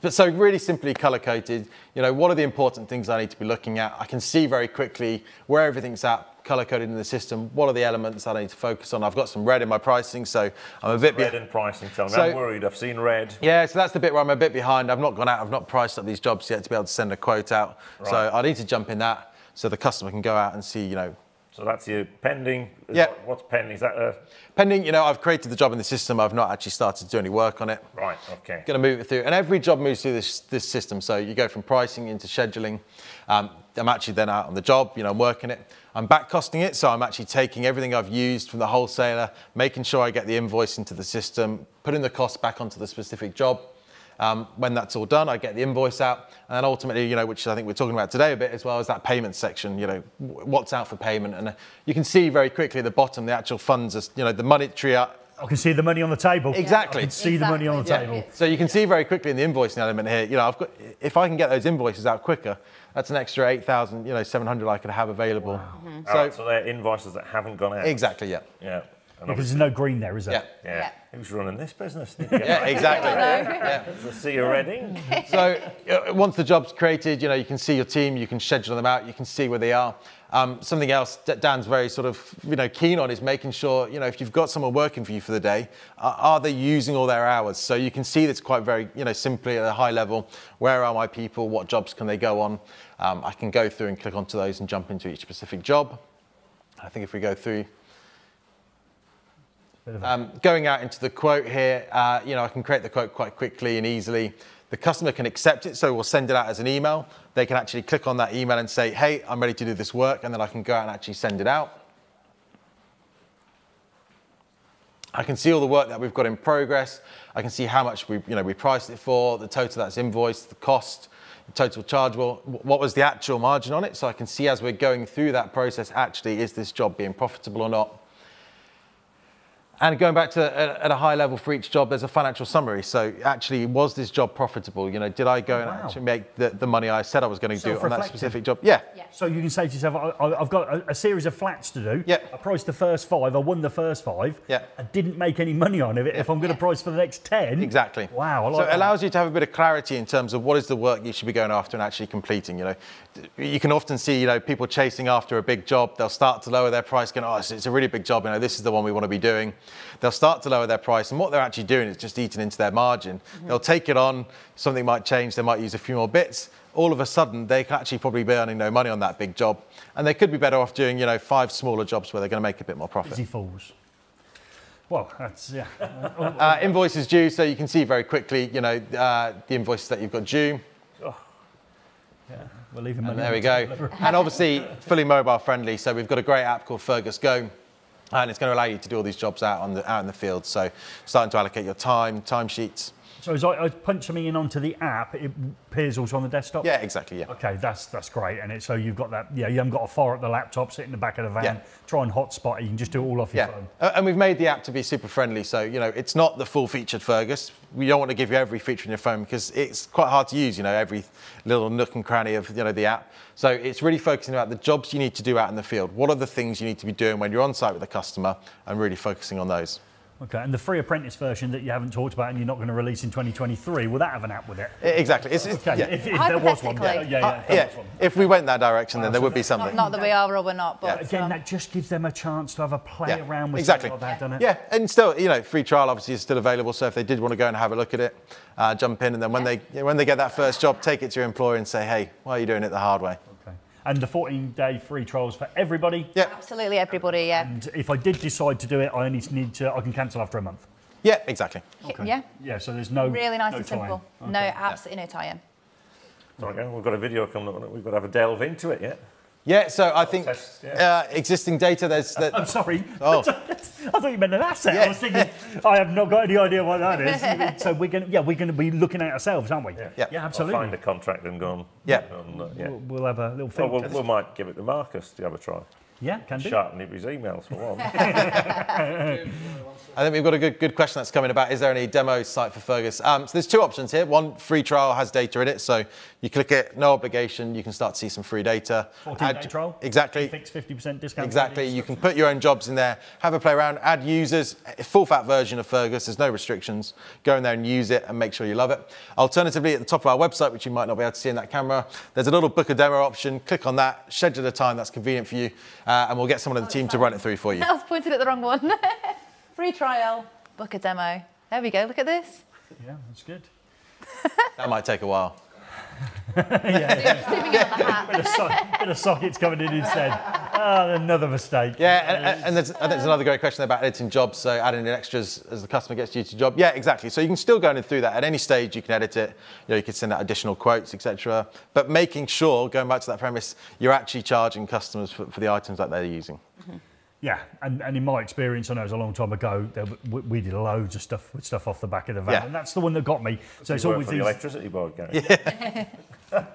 But so really simply color coded. You know, what are the important things I need to be looking at? I can see very quickly where everything's at, color coded in the system. What are the elements that I need to focus on? I've got some red in my pricing, so I'm a bit behind. Red in pricing, tell me. I'm worried. I've seen red. Yeah, so that's the bit where I'm a bit behind. I've not gone out. I've not priced up these jobs yet to be able to send a quote out. Right. So I need to jump in that so the customer can go out and see. You know. So that's your pending. Yeah. What's pending? Is that a... Pending, you know, I've created the job in the system. I've not actually started to do any work on it. Right, okay. Going to move it through. And every job moves through this system. So you go from pricing into scheduling. I'm actually then out on the job. You know, I'm working it. I'm back costing it. So I'm actually taking everything I've used from the wholesaler, making sure I get the invoice into the system, putting the cost back onto the specific job. When that's all done, I get the invoice out, and ultimately, you know, which I think we're talking about today a bit as well, is that payment section. You know, what's out for payment, and you can see very quickly at the bottom the actual funds, are, you know, the monetary. I can see the money on the table. Exactly. I can see the money on the table. So you can see very quickly in the invoicing element here. You know, if I can get those invoices out quicker, that's an extra 8,000, you know, 700 I could have available. Wow. Mm-hmm. So, so they're invoices that haven't gone out. Exactly. Yeah. Yeah. And because there's no green there, is there? Yeah. Yeah. Who's running this business? Yeah, exactly. We'll see you ready. So once the job's created, you know, you can see your team, you can schedule them out, you can see where they are. Something else that Dan's very sort of, you know, keen on is making sure, you know, if you've got someone working for you for the day, are they using all their hours? So you can see this quite very, you know, simply at a high level, where are my people? What jobs can they go on? I can go through and click onto those and jump into each specific job. I think if we go through, going out into the quote here, you know, I can create the quote quite quickly and easily. The customer can accept it, so we'll send it out as an email. They can actually click on that email and say, hey, I'm ready to do this work, and then I can go out and actually send it out. I can see all the work that we've got in progress. I can see how much we, you know, we priced it for, the total that's invoiced, the cost, the total chargeable, what was the actual margin on it. So I can see as we're going through that process, actually, is this job being profitable or not? And going back to at a high level for each job, there's a financial summary. So actually, was this job profitable? You know, did I go and actually make the money I said I was going to do on that specific job? Yeah. So you can say to yourself, I've got a series of flats to do. Yeah. I priced the first 5. I won the first 5. Yeah. I didn't make any money on it. Yeah. If I'm going to price for the next 10. Exactly. Wow. I like that. It allows you to have a bit of clarity in terms of what is the work you should be going after and actually completing. You know, you can often see, you know, people chasing after a big job. They'll start to lower their price, going, oh, it's a really big job. You know, this is the one we want to be doing. They'll start to lower their price, and what they're actually doing is just eating into their margin. Mm-hmm. They'll take it on, something might change, they might use a few more bits. All of a sudden, they can actually probably be earning no money on that big job, and they could be better off doing, you know, 5 smaller jobs where they're going to make a bit more profit. Easy fools. Well, that's, yeah. Invoices due, so you can see very quickly, you know, the invoices that you've got due. Oh. Yeah, we'll leave them and there we go. And obviously, fully mobile friendly, so we've got a great app called Fergus Go. And it's going to allow you to do all these jobs out in the field. So starting to allocate your time, timesheets. So as I punch something in onto the app, it appears also on the desktop? Yeah, exactly, yeah. Okay, that's great. And so you've got that, yeah, you haven't got to fire up the laptop, sit in the back of the van, try and hotspot it, you can just do it all off your phone. And we've made the app to be super friendly. So, you know, it's not the full-featured Fergus. We don't want to give you every feature in your phone because it's quite hard to use, you know, every little nook and cranny of, you know, the app. So it's really focusing about the jobs you need to do out in the field. What are the things you need to be doing when you're on site with the customer and really focusing on those. Okay, and the free apprentice version that you haven't talked about and you're not going to release in 2023, will that have an app with it? Exactly. If there was one. If we went that direction, then there would be something. Not that we are or we're not, but... Again, that just gives them a chance to have a play around with something like that, doesn't it? Yeah, and still, you know, free trial obviously is still available, so if they did want to go and have a look at it, jump in, and then when they get that first job, take it to your employer and say, hey, why are you doing it the hard way? And the 14-day free trials for everybody. Yeah, absolutely everybody. Yeah. And if I did decide to do it, I only need to. I can cancel after a month. Yeah, exactly. Okay. Yeah. Yeah. So there's no really nice and simple. Okay. No, absolutely no tie-in. So again, we've got a video coming up. We've got to have a delve into it. Yeah. Yeah. So I think existing data. There's. I'm sorry. Oh. I thought you meant an asset. Yeah. I was thinking. I have not got any idea what that is. So we're gonna be looking at ourselves, aren't we? Yeah. Yeah. Absolutely. I'll find a contract and go on. Yeah. We'll have a little thing. Well, we might give it to Marcus to have a try. Yeah, can do. Sharpen his emails for one. I think we've got a good question that's coming about. Is there any demo site for Fergus? So there's 2 options here. One, free trial has data in it. So you click it, no obligation. You can start to see some free data. 14-day trial. Exactly. Fixed 50% discount. Exactly. You can put your own jobs in there, have a play around, add users. Full-fat version of Fergus. There's no restrictions. Go in there and use it and make sure you love it. Alternatively, at the top of our website, which you might not be able to see in that camera, there's a little book a demo option. Click on that. Schedule a time that's convenient for you. And we'll get someone on the team to run it through for you. I was pointed at the wrong one. Free trial, book a demo. There we go, look at this. Yeah, that's good. That might take a while. Bit of sockets coming in instead. Oh, another mistake. Yeah, and there's another great question about editing jobs, so adding in extras as the customer gets you to job. Yeah, exactly. So you can still go in and through that. At any stage, you can edit it. You know, you can send out additional quotes, etc. But making sure, going back to that premise, you're actually charging customers for the items that they're using. Mm-hmm. Yeah, and in my experience, I know it was a long time ago, we did loads of stuff off the back of the van, and that's the one that got me. So it's always the electricity board, Gary. Yeah.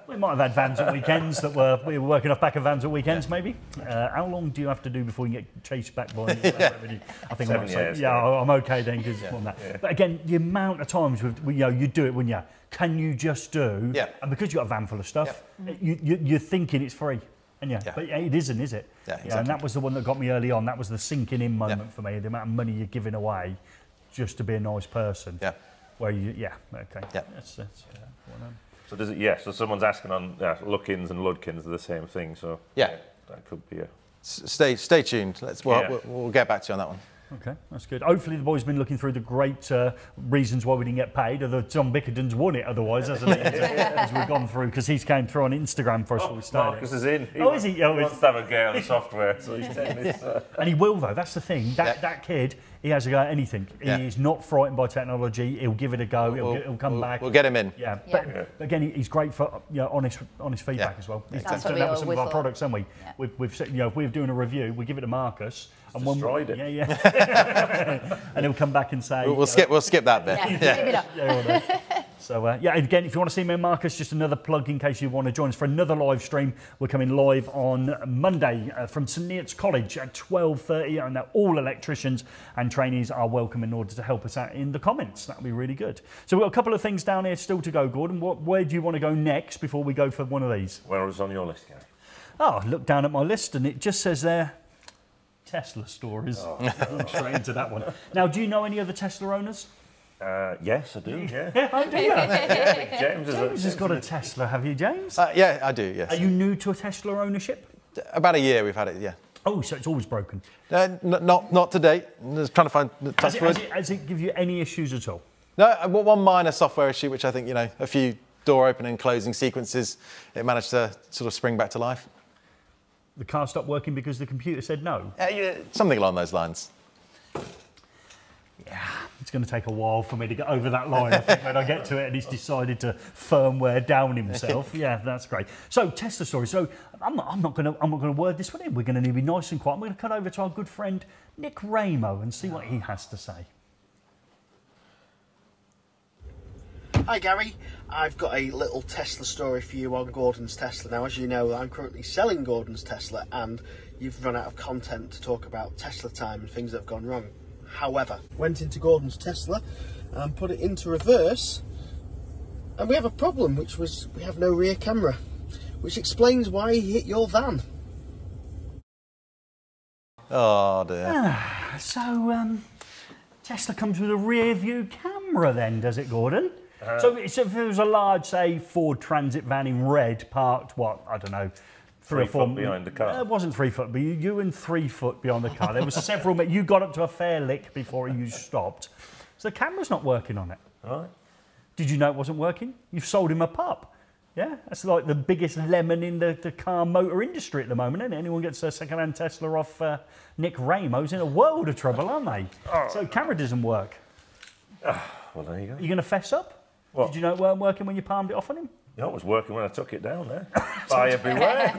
We might have had vans at weekends that we were working off back of vans at weekends, maybe. How long do you have to do before you get chased back by? I think I'm okay then because But again, the amount of times you know you do it when you can you just do, and because you've got a van full of stuff, you're thinking it's free. And but it isn't, is it? Yeah, exactly. And that was the one that got me early on. That was the sinking in moment for me, the amount of money you're giving away just to be a nice person. Yeah. Where you, So does it, so someone's asking on, Lookins and Ludkins are the same thing, so that could be a... Stay tuned. We'll get back to you on that one. Okay, that's good. Hopefully the boys have been looking through the great reasons why we didn't get paid, although Tom Bickerton's won it otherwise, hasn't he? As we've gone through, because he's came through on Instagram for us. Marcus is in. He wants to have a go on the software, so he's doing this. And he will, though. That's the thing. That kid, he has a go at anything. He's not frightened by technology. He'll give it a go. He'll come back. We'll get him in. But again, he's great for honest feedback as well. He's done that with some of our products, haven't we? We've said, if we're doing a review, we give it to Marcus. And destroyed it. And he'll come back and say... We'll skip that bit. So, again, if you want to see me and Marcus, just another plug in case you want to join us for another live stream. We're coming live on Monday from St Neots College at 12:30, and all electricians and trainees are welcome in order to help us out in the comments. That'll be really good. So we've got a couple of things down here still to go, Gordon. Where do you want to go next before we go for one of these? Where was on your list, Gary? Oh, I looked down at my list, and it just says there... Tesla stories. I'm straight into that one. Now, do you know any other Tesla owners? Yes, I do. James has got a Tesla. Have you, James? Yeah, I do. Yes. Are you new to a Tesla ownership? About a year we've had it. Yeah. Oh, so it's always broken. Not to date. I'm just trying to find the touch word. Has it give you any issues at all? No. One minor software issue, which I think a few door opening and closing sequences, it managed to sort of spring back to life. The car stopped working because the computer said no? Something along those lines. Yeah, it's going to take a while for me to get over that line, I think, when I get to it and he's decided to firmware down himself. Yeah, that's great. So, Tesla story. So, I'm not going to word this one in. We're going to need to be nice and quiet. I'm going to cut over to our good friend Nick Ramo and see what he has to say. Hi Gary, I've got a little Tesla story for you on Gordon's Tesla. Now, as you know, I'm currently selling Gordon's Tesla and you've run out of content to talk about Tesla time and things that have gone wrong. However, went into Gordon's Tesla and put it into reverse and we have a problem, which was we have no rear camera, which explains why he hit your van. Oh dear. Tesla comes with a rear view camera then, does it, Gordon? So if there was a large, say, Ford Transit van in red, parked, I don't know, 3 or 4 foot behind the car. It wasn't 3 foot, but you and 3 foot behind the car. There was several. You got up to a fair lick before you stopped. So the camera's not working on it. Right. Did you know it wasn't working? You've sold him a pup. Yeah, that's like the biggest lemon in the car motor industry at the moment, isn't it? Anyone gets their second-hand Tesla off Nick Ramo's in a world of trouble, aren't they? Oh. So camera doesn't work. Well, there you go. Are you going to fess up? What? Did you know it weren't working when you palmed it off on him? No, it was working when I took it down there. Buyer beware.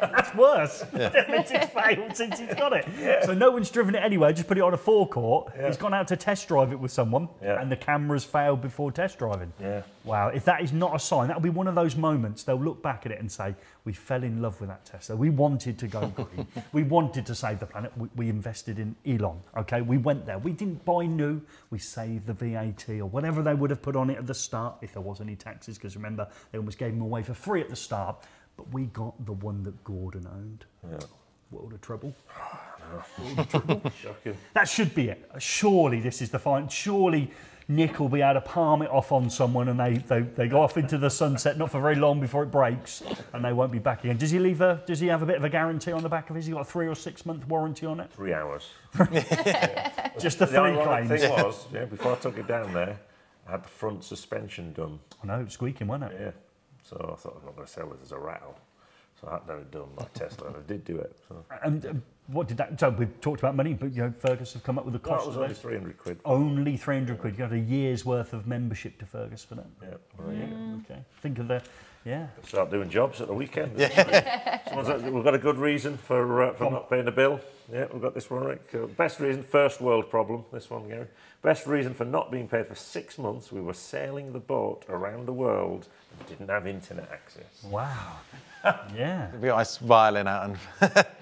That's worse. Yeah. It's failed since he's got it. Yeah. So no one's driven it anywhere, just put it on a forecourt. Yeah. He's gone out to test drive it with someone and the camera's failed before test driving. Yeah. Wow, if that is not a sign, that'll be one of those moments they'll look back at it and say, we fell in love with that Tesla. We wanted to go green. We wanted to save the planet. We invested in Elon, okay? We went there. We didn't buy new. We saved the VAT or whatever they would have put on it at the start if there was any taxes, because remember, they almost gave them away for free at the start, but we got the one that Gordon owned. Yeah. World of trouble. World of trouble. Shocking. That should be it. Surely this is the fine. Surely Nick will be able to palm it off on someone and they go off into the sunset, not for very long before it breaks, and they won't be back again. Does he leave a, does he have a bit of a guarantee on the back of his? Has he got a 3 or 6 month warranty on it? 3 hours. Just the 3 claims. The thing was, before I took it down there, I had the front suspension done. I know, it was squeaking, wasn't it? Yeah. So I thought, I'm not going to sell this as a rattle. So I had never done my Tesla, and I did do it. So. And what did that... So we've talked about money, but Fergus have come up with a cost. That was only 300 quid. Only 300 quid. You had a year's worth of membership to Fergus for that. Yeah. Right. Yeah. Okay. Think of the... Yeah. Start doing jobs at the weekend. Yeah. We've got a good reason for not paying the bill. Yeah, we've got this one, Rick. Best reason, first world problem, this one, Gary. Best reason for not being paid for 6 months, we were sailing the boat around the world and didn't have internet access. Wow. Yeah. It'd be nice violin out and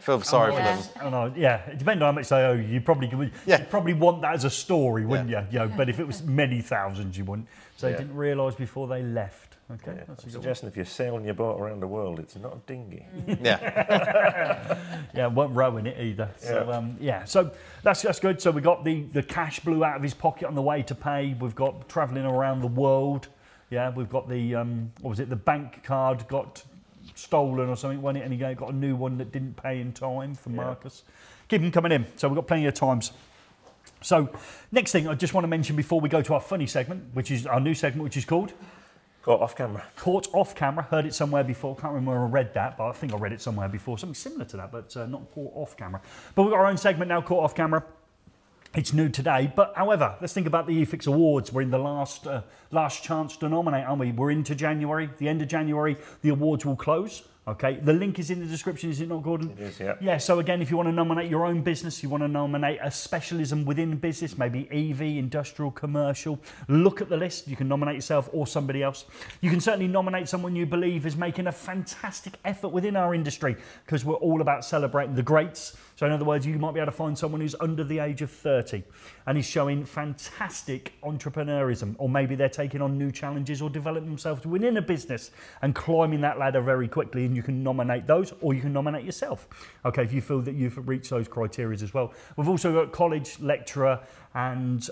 feel sorry for them. Oh, no, yeah, it depends on how much they owe you. You probably, you'd probably want that as a story, wouldn't you? But if it was many thousands, you wouldn't. So they didn't realise before they left. Okay. Yeah. That's I'm suggesting if you're sailing your boat around the world, it's not a dinghy. Yeah. Yeah, won't row in it either. So, yeah. So that's good. So we got the cash blew out of his pocket on the way to pay. We've got travelling around the world. Yeah, we've got the, what was it, the bank card got stolen or something, wasn't it? And he got a new one that didn't pay in time from Marcus. Keep them coming in. So we've got plenty of times. So next thing I just want to mention before we go to our funny segment, which is our new segment, which is called... Caught Off Camera. Caught Off Camera. Heard it somewhere before. Can't remember where I read that, but I think I read it somewhere before. Something similar to that, but not Caught Off Camera. But we've got our own segment now, Caught Off Camera. It's new today, but however, let's think about the eFIXX Awards. We're in the last chance to nominate, aren't we? We're into January, the end of January. The awards will close. Okay, the link is in the description, is it not, Gordon? It is, yeah. Yeah, so again, if you want to nominate your own business, you want to nominate a specialism within business, maybe EV, industrial, commercial, look at the list. You can nominate yourself or somebody else. You can certainly nominate someone you believe is making a fantastic effort within our industry, because we're all about celebrating the greats. So in other words, you might be able to find someone who's under the age of 30 and is showing fantastic entrepreneurism, or maybe they're taking on new challenges or developing themselves within a business and climbing that ladder very quickly. You can nominate those, or you can nominate yourself, okay, if you feel that you've reached those criteria as well. We've also got college lecturer and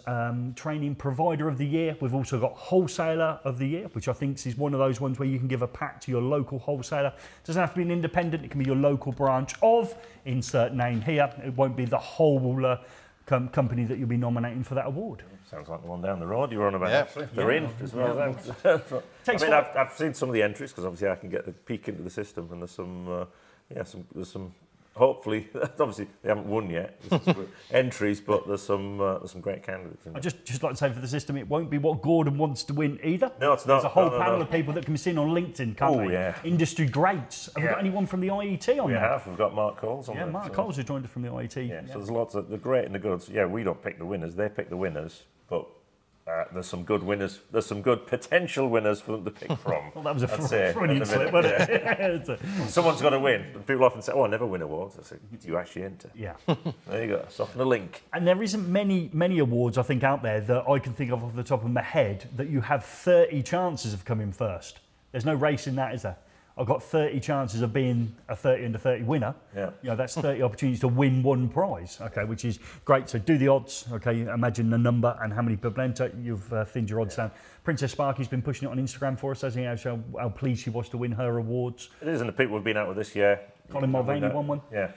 training provider of the year. We've also got wholesaler of the year, which I think is one of those ones where you can give a pack to your local wholesaler. It doesn't have to be an independent, it can be your local branch of, insert name here. It won't be the whole company that you'll be nominating for that award. Sounds like the one down the road you were on about. Yeah, they're in as well. Yeah. I mean, I've seen some of the entries, because obviously I can get a peek into the system, and there's some, hopefully, obviously they haven't won yet, entries, but there's some great candidates. I just like to say for the system, it won't be what Gordon wants to win either. No, it's not. There's a whole panel of people that can be seen on LinkedIn, can't they? Yeah. Industry greats. Have we got anyone from the IET on there? We have. We've got Mark Coles on there. Yeah, Mark Coles who joined us from the IET. Yeah, so there's lots of the great and the good. So yeah, we don't pick the winners, they pick the winners, but... there's some good winners. There's some good potential winners for them to pick from. Well, that was a funny slip, wasn't it? Yeah. Someone's got to win. People often say, "Oh, I never win awards." I say, "Do you actually enter?" Yeah. There you go. Soften the link. And there isn't many awards I think out there that I can think of off the top of my head that you have 30 chances of coming first. There's no race in that, is there? I've got 30 chances of being a 30 under 30 winner. Yeah. You know, that's 30 opportunities to win one prize, okay, which is great. So do the odds, okay, imagine the number and how many per blender. You've thinned your odds down. Princess Sparky's been pushing it on Instagram for us, hasn't she? How pleased she was to win her awards. It is, and the people we've been out with this year. Colin Mulvaney won one. Yeah,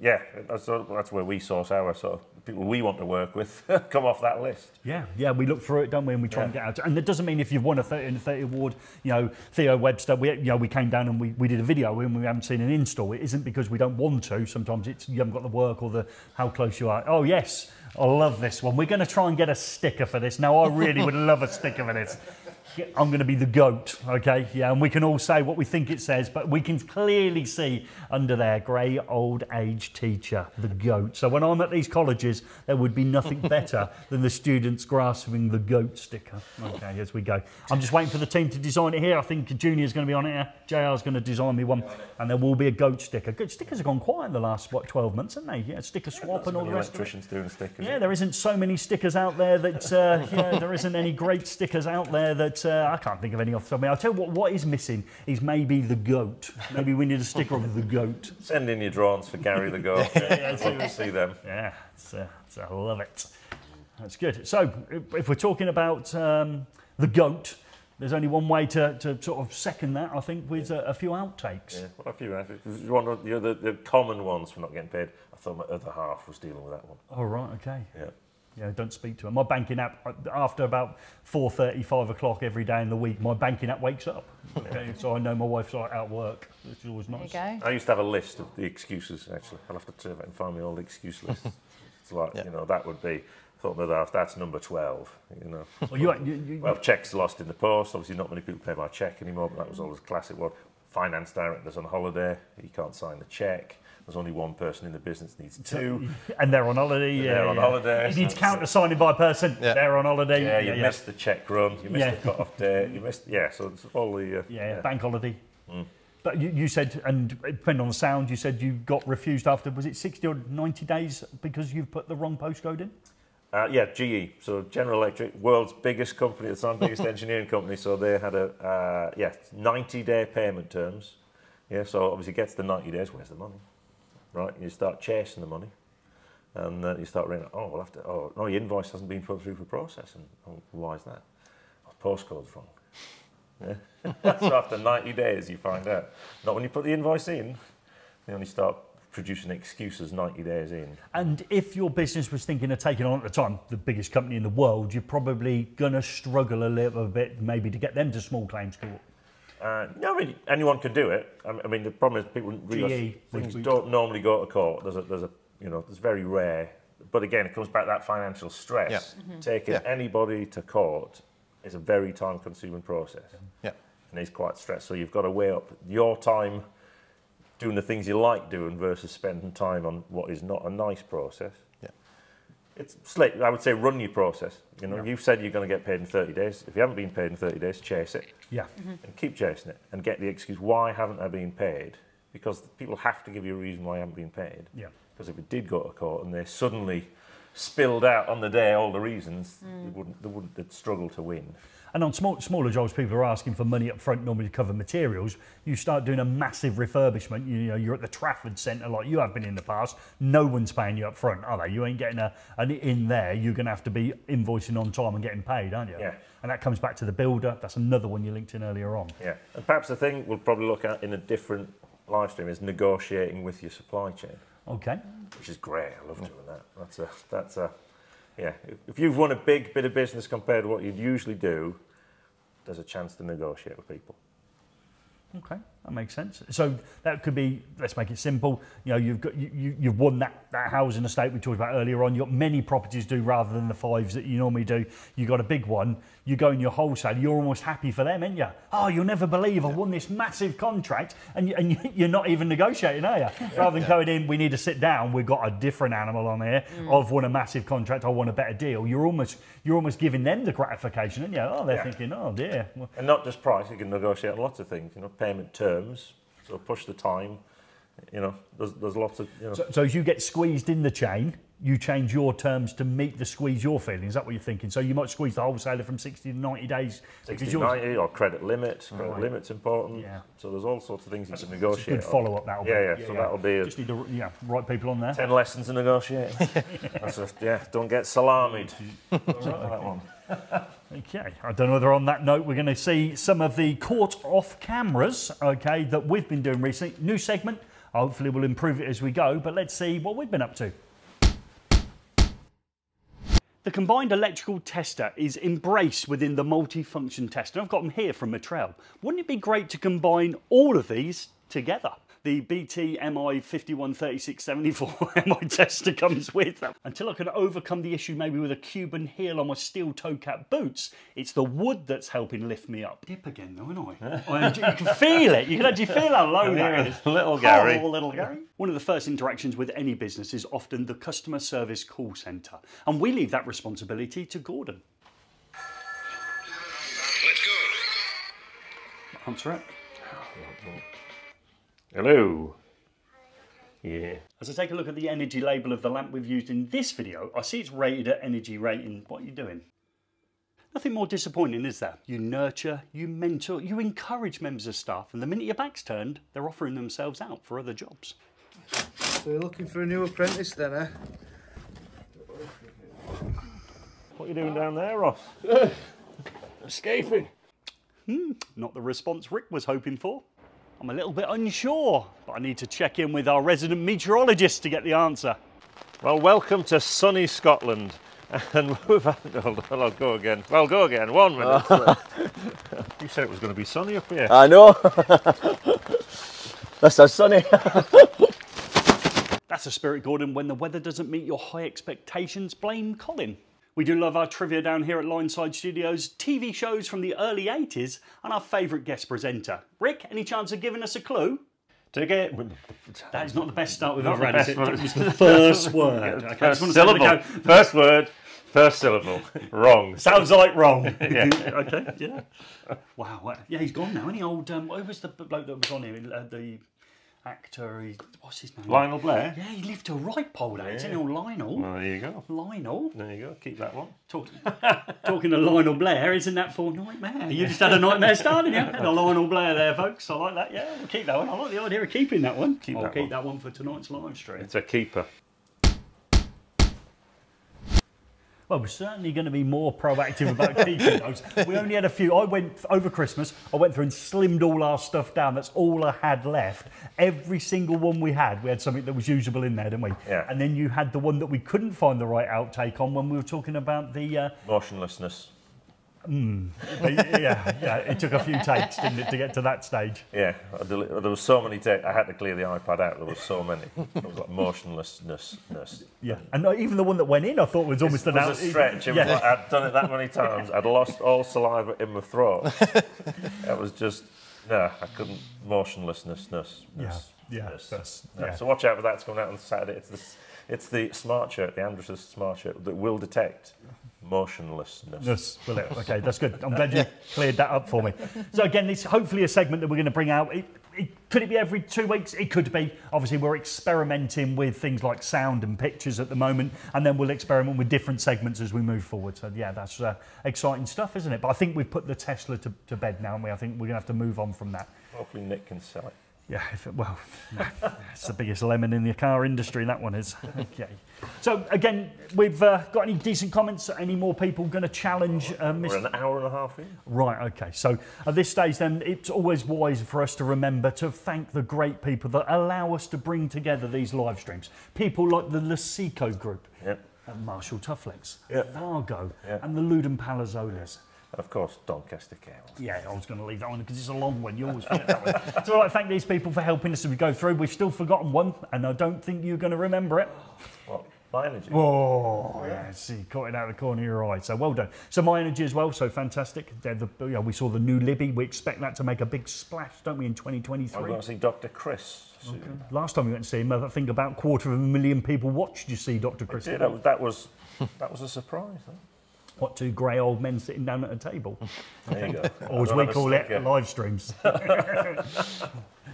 yeah. That's where we source our sort of people we want to work with come off that list. Yeah, yeah. We look through it, don't we? And we try and get out. And that doesn't mean if you've won a 30 and 30 award, you know, Theo Webster. We came down and we did a video and we haven't seen an install. It isn't because we don't want to. Sometimes it's you haven't got the work or the how close you are. Oh yes, I love this one. We're going to try and get a sticker for this. Now I really would love a sticker for this. I'm going to be the goat, okay? Yeah, and we can all say what we think it says, but we can clearly see under there, grey old age teacher, the goat. So when I'm at these colleges, there would be nothing better than the students grasping the goat sticker. Okay, as we go. I'm just waiting for the team to design it here. I think Junior's going to be on it here. JR's going to design me one, and there will be a goat sticker. Good stickers have gone quiet in the last, what, 12 months, haven't they? Yeah, sticker swap and all the rest of it. Doing stickers. Yeah, there isn't so many stickers out there that, yeah, there isn't any great stickers out there that, I can't think of any off the top of my head. I'll tell you what is missing is maybe the goat. Maybe we need a sticker of the goat. Send in your drawings for Gary the goat. Yeah, I'd love to see them. Yeah, I love it. That's good. So if we're talking about the goat, there's only one way to sort of second that, I think, with a few outtakes. Yeah, what a few outtakes. One of the common ones for not getting paid. I thought my other half was dealing with that one. Oh, right, okay. Yeah. Yeah, don't speak to her. My banking app, after about 4:30, 5 o'clock every day in the week, my banking app wakes up. Okay, so I know my wife's at work, which is always nice. There you go. I used to have a list of the excuses, actually. I'll have to turn it and find my old excuse list. It's like, you know, that would be... thought another half, that's number 12, you know. Well, checks lost in the post. Obviously, not many people pay by check anymore, but that was always a classic one. Finance director's on holiday. He can't sign the check. There's only one person in the business needs two. And they're on holiday. Yeah, they're on holiday. You need to countersign it by person. Yeah. They're on holiday. Yeah, you missed the check run. You missed the cut-off day. You missed... Yeah, so it's all the... bank holiday. Mm. But you said, and depending on the sound, you said you got refused after, was it 60 or 90 days because you've put the wrong postcode in? Yeah, GE, so General Electric, world's biggest company, the second biggest engineering company, so they had a, 90-day payment terms. Yeah, so obviously gets to 90 days, where's the money? Right, you start chasing the money, and then you start ringing, oh, we'll have to, oh, no, your invoice hasn't been put through for processing. Oh, why is that? Oh, postcode's wrong. Yeah. So after 90 days, you find out. Not when you put the invoice in, they only start producing excuses 90 days in. And if your business was thinking of taking on, at the time, the biggest company in the world, you're probably going to struggle a little bit maybe to get them to small claims court. No, I mean, anyone can do it. I mean, the problem is people realise things don't normally go to court. It's very rare. But again, it comes back to that financial stress. Yeah. Mm-hmm. Taking anybody to court is a very time-consuming process. Yeah. And it's quite stressed. So you've got to weigh up your time doing the things you like doing versus spending time on what is not a nice process. Yeah. It's slick. I would say run your process. You know, you've said you're going to get paid in 30 days. If you haven't been paid in 30 days, chase it. Yeah. Mm-hmm. And keep chasing it and get the excuse, why haven't I been paid? Because people have to give you a reason why I haven't been paid. Yeah. Because if it did go to court and they suddenly spilled out on the day all the reasons, they'd struggle to win. And on smaller jobs, people are asking for money up front normally to cover materials. You start doing a massive refurbishment, you know, you're at the Trafford Centre like you have been in the past, no one's paying you up front, are they? You ain't getting an in there, you're going to have to be invoicing on time and getting paid, aren't you? Yeah. And that comes back to the builder, that's another one you linked in earlier on. Yeah, and perhaps the thing we'll probably look at in a different live stream is negotiating with your supply chain. Okay. Which is great, I love doing that. Yeah, if you've won a big bit of business compared to what you'd usually do, there's a chance to negotiate with people. Okay, that makes sense. So that could be, let's make it simple, you know, you've won that housing estate we talked about earlier on, you've got many properties do rather than the 5s that you normally do, you've got a big one, you go in your wholesale, you're almost happy for them, ain't you? Oh, you'll never believe I won this massive contract, and you're not even negotiating, are you? Rather than going in, we need to sit down, we've got a different animal on here, I've won a massive contract, I want a better deal, you're almost giving them the gratification, aren't you? Oh, they're thinking, oh dear. Well, and not just price, you can negotiate lots of things, you know, payment terms, so push the time, you know, there's lots of, you know. So as you get squeezed in the chain, you change your terms to meet the squeeze you're feeling, is that what you're thinking? So you might squeeze the wholesaler from 60 to 90 days. 60 to 90, or credit limit, credit limit's important. Yeah. So there's all sorts of things you can negotiate. Good follow-up that'll be. Yeah, so that'll be. Just need to right people on there. 10 lessons in negotiating. Don't get salamied. That one. Okay, I don't know whether on that note we're going to see some of the caught off cameras, okay, that we've been doing recently. New segment, hopefully we'll improve it as we go, but let's see what we've been up to. The combined electrical tester is embraced within the multifunction tester. I've got them here from Mattrell. Wouldn't it be great to combine all of these together? The BT MI 513674 MI tester comes with them. Until I can overcome the issue maybe with a Cuban heel on my steel toe cap boots, it's the wood that's helping lift me up. Dip again though, aren't I? You can feel it. You can actually feel how low that is. Little Gary. Oh, little Gary. One of the first interactions with any business is often the customer service call centre. And we leave that responsibility to Gordon. Let's go. Answer it. Hello. Yeah. As I take a look at the energy label of the lamp we've used in this video, I see it's rated at energy rating. What are you doing? Nothing more disappointing, is there? You nurture, you mentor, you encourage members of staff, and the minute your back's turned, they're offering themselves out for other jobs. So you're looking for a new apprentice then, eh? What are you doing down there, Ross? Escaping. Not the response Rick was hoping for. I'm a little bit unsure, but I need to check in with our resident meteorologist to get the answer. Well, welcome to sunny Scotland. And we've had, I'll go again. Well, go again, 1 minute. You said it was going to be sunny up here. I know. That's so sunny. That's the spirit, Gordon. When the weather doesn't meet your high expectations, blame Colin. We do love our trivia down here at Lineside Studios, TV shows from the early 80s, and our favourite guest presenter. Rick, any chance of giving us a clue? That is not the best start we've ever had. It's the first word. Okay, first syllable. First word, first syllable. Wrong. Sounds like wrong. Okay, yeah. Wow. Yeah, he's gone now. Any old... who was the bloke that was on here? The... actor, what's his name? Lionel Blair? Yeah, he lived to write Pole Dance, didn't he? Lionel. Well, there you go. Lionel. There you go, keep that one. Talking to Lionel Blair, isn't that for Nightmare? You just had a nightmare starting, yeah? Had a Lionel Blair there, folks. I like that, yeah, we'll keep that one. I like the idea of keeping that one. I'll keep that one for tonight's live stream. It's a keeper. Well, we're certainly going to be more proactive about keeping those. We only had a few. I went over Christmas, I went through and slimmed all our stuff down. That's all I had left. Every single one we had something that was usable in there, didn't we? Yeah. And then you had the one that we couldn't find the right outtake on when we were talking about the... motionlessness. Yeah, it took a few takes, didn't it, to get to that stage? Yeah, there was so many takes. I had to clear the iPad out. There was so many. It was like motionlessness. Yeah, and even the one that went in, I thought was almost an out. It was a stretch. Yeah. Like, I'd done it that many times. I'd lost all saliva in my throat. It was just, no, I couldn't. Motionlessness. Yeah. So watch out for that. It's coming out on Saturday. It's the smart shirt, the Andrus's smart shirt that will detect motionlessness. Okay, that's good. I'm glad you cleared that up for me. So again, it's hopefully a segment that we're going to bring out. Could it be every 2 weeks? It could be. Obviously, we're experimenting with things like sound and pictures at the moment, and then we'll experiment with different segments as we move forward. So yeah, that's exciting stuff, isn't it? But I think we've put the Tesla to bed now, and I think we're going to have to move on from that. Hopefully Nick can sell it. Yeah, well, it's the biggest lemon in the car industry, that one is. Okay. So, again, we've got any decent comments? Any more people going to challenge Mr. We're an hour and a half in. Right, okay. So, at this stage, then, it's always wise for us to remember to thank the great people that allow us to bring together these live streams. People like the Luceco group, Marshall-Tufflex, Vargo, and the Luden Palazzolis. Of course, Doncaster Cables. Yeah, I was going to leave that one because it's a long one. You always forget that one. So I'd like to thank these people for helping us as we go through. We've still forgotten one, and I don't think you're going to remember it. What? My Energy. Oh, yeah. See, caught it out of the corner of your eye. So well done. So My Energy as well. So fantastic. We saw the new Libby. We expect that to make a big splash, don't we, in 2023? We're going to see Dr. Chris. Okay. Last time we went to see him, I think about 250,000 people watched you see Dr. Chris. Did. That was a surprise, though. What, two grey old men sitting down at a table? There you go. Or as we call it, live streams.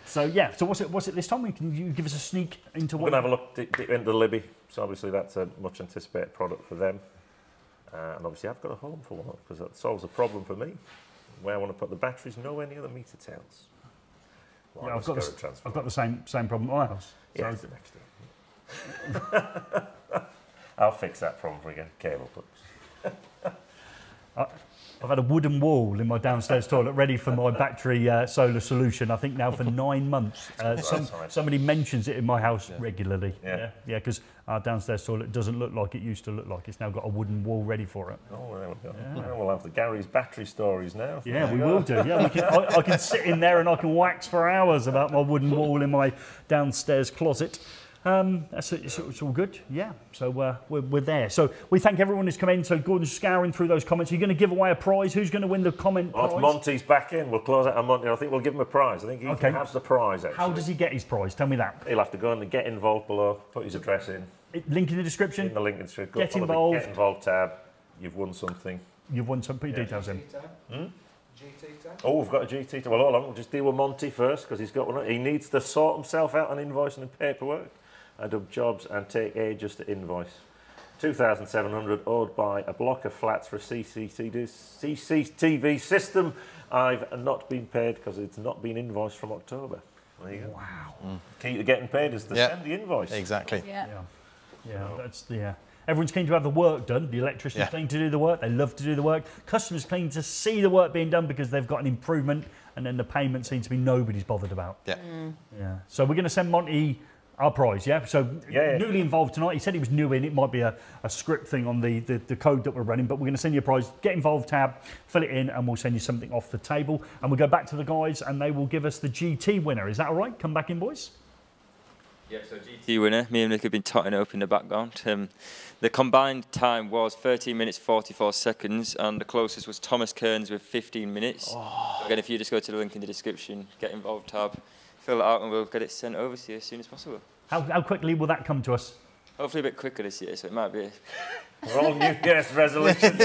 So yeah. So what's it this time? Can you give us a sneak into what? We're gonna have a look deep into the Libby. So obviously that's a much anticipated product for them, and obviously I've got a home for one because that solves a problem for me. Where I want to put the batteries, nowhere near the meter tails. Well, yeah, I've got the same problem. My house. So yeah, it's the next one. I'll fix that problem for you. Cable clips. I've had a wooden wall in my downstairs toilet ready for my battery solar solution, I think now for 9 months. Somebody mentions it in my house regularly. Yeah, because our downstairs toilet doesn't look like it used to look like. It's now got a wooden wall ready for it. Oh, there we go. Yeah. We'll have the Gary's battery stories now. Yeah, we will do. Yeah, I can sit in there and I can wax for hours about my wooden wall in my downstairs closet. It's all good, yeah. So we're there. So we thank everyone who's come in. So Gordon's scouring through those comments. Are you going to give away a prize? Who's going to win the comment prize? If Monty's back in, we'll close out on Monty. I think we'll give him a prize. I think he has the prize, actually. How does he get his prize? Tell me that. He'll have to go and get involved below, put his address in. Link in the description? In the link in the description. Get involved. Get involved tab. You've won something. You've won something. Put your details in. GT tab? Oh, we've got a GT tab. Well, hold on, we'll just deal with Monty first because he's got one. He needs to sort himself out on invoicing and paperwork. I dub jobs and take ages to invoice. 2,700 owed by a block of flats for a CCTV system. I've not been paid because it's not been invoiced from October. There you go. Wow. Key to getting paid is to send the invoice. Exactly. Yeah, that's the... Everyone's keen to have the work done. The electricians keen to do the work. They love to do the work. Customers keen to see the work being done because they've got an improvement, and then the payment seems to be nobody's bothered about. Yeah. Yeah. So we're going to send Monty our prize, yeah? So newly involved tonight. He said he was new in. It might be a script thing on the code that we're running, but we're going to send you a prize. Get involved tab, fill it in, and we'll send you something off the table. And we'll go back to the guys, and they will give us the GT winner. Is that all right? Come back in, boys. Yeah, so GT winner, me and Nick have been totting it up in the background. The combined time was 13 minutes, 44 seconds, and the closest was Thomas Kearns with 15 minutes. Oh. Again, if you just go to the link in the description, get involved tab, fill it out, and we'll get it sent over to you as soon as possible. How quickly will that come to us? Hopefully a bit quicker this year, so it might be. We're all New Year's resolutions. New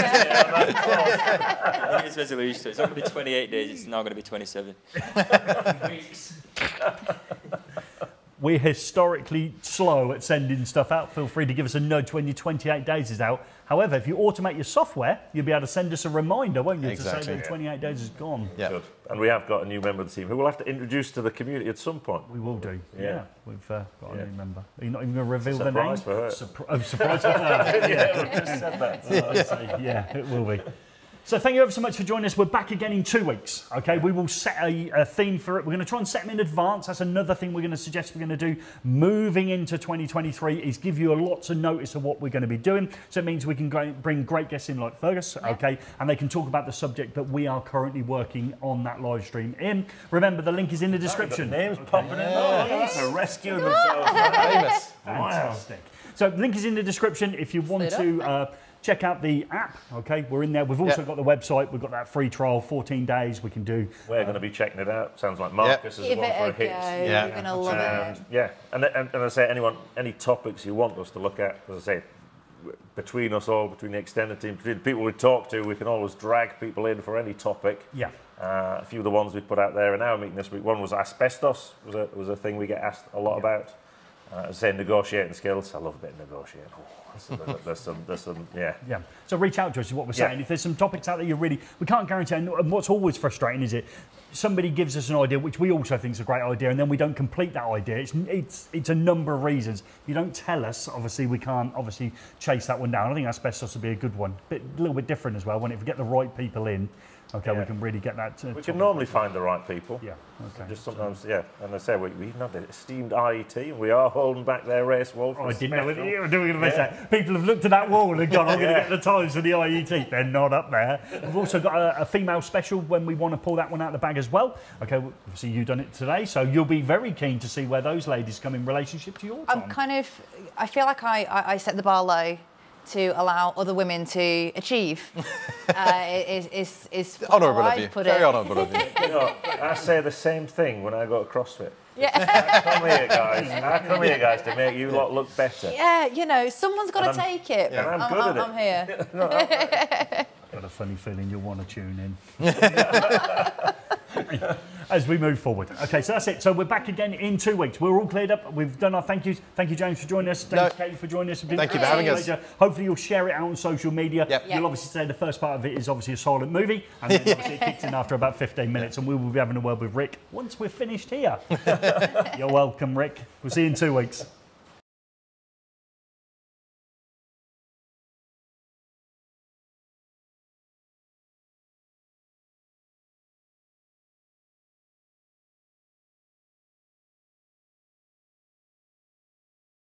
Year's resolution, so it's not going to be 28 days, it's now going to be 27. Weeks. We're historically slow at sending stuff out. Feel free to give us a nudge when your 28 days is out. However, if you automate your software, you'll be able to send us a reminder, won't you, to say that 28 days is gone. Yeah. Good. And we have got a new member of the team who we'll have to introduce to the community at some point. We will do. Yeah. We've got a new member. Are you not even going to reveal the name? Surprise for her. Surprise for her. Yeah, we just said that. Yeah, it will be. So thank you ever so much for joining us. We're back again in 2 weeks, okay? We will set a theme for it. We're going to try and set them in advance. That's another thing we're going to suggest we're going to do moving into 2023 is give you a lot of notice of what we're going to be doing. So it means we can bring great guests in like Fergus, okay? And they can talk about the subject that we are currently working on that live stream in. Remember, the link is in the description. The name's popping in. They're rescuing themselves. Famous. Fantastic. Wow. So the link is in the description if you want to... check out the app, okay? We're in there. We've also got the website. We've got that free trial, 14 days we can do. We're going to be checking it out. Sounds like Marcus is the one for a hit. Yeah, you're going to love it. Yeah, and I say, anyone, any topics you want us to look at, as I say, between us all, between the extended team, between the people we talk to, we can always drag people in for any topic. Yeah. A few of the ones we put out there in our meeting this week, one was asbestos, was a thing we get asked a lot about. Say negotiating skills. I love a bit of negotiating. There's some. So reach out to us is what we're saying. If there's some topics out there you really, we can't guarantee. And what's always frustrating is somebody gives us an idea, which we also think is a great idea, and then we don't complete that idea. It's a number of reasons. If you don't tell us, obviously we can't chase that one down. I think asbestos would be a good one, but a little bit different as well. When if we get the right people in. Okay, we can really get that. We can normally find the right people. Yeah, okay. Just sometimes, And I say, we even have the esteemed IET, and we are holding back their race wall. For I didn't know. People have looked at that wall and gone, I'm going to get the times for the IET. They're not up there. We've also got a female special when we want to pull that one out of the bag as well. Okay, well, obviously you've done it today, so you'll be very keen to see where those ladies come in relationship to your time. I feel like I set the bar low to allow other women to achieve is honourable of you. Very honourable of you. I say the same thing when I go to CrossFit. Yeah. Come here, guys. Come here, guys, to make you lot look better. Yeah, you know, someone's got to take it. Yeah. And I'm good at it. I'm here. I've got a funny feeling you'll want to tune in. As we move forward. Okay, so that's it. So we're back again in 2 weeks. We're all cleared up. We've done our thank yous. Thank you, James, for joining us. Thank you, Katie, for joining us. Thank you for having us. Hopefully you'll share it out on social media. Yep. You'll obviously say the first part of it is obviously a silent movie, and then obviously it kicks in after about 15 minutes, and we will be having a word with Rick once we're finished here. You're welcome, Rick. We'll see you in 2 weeks.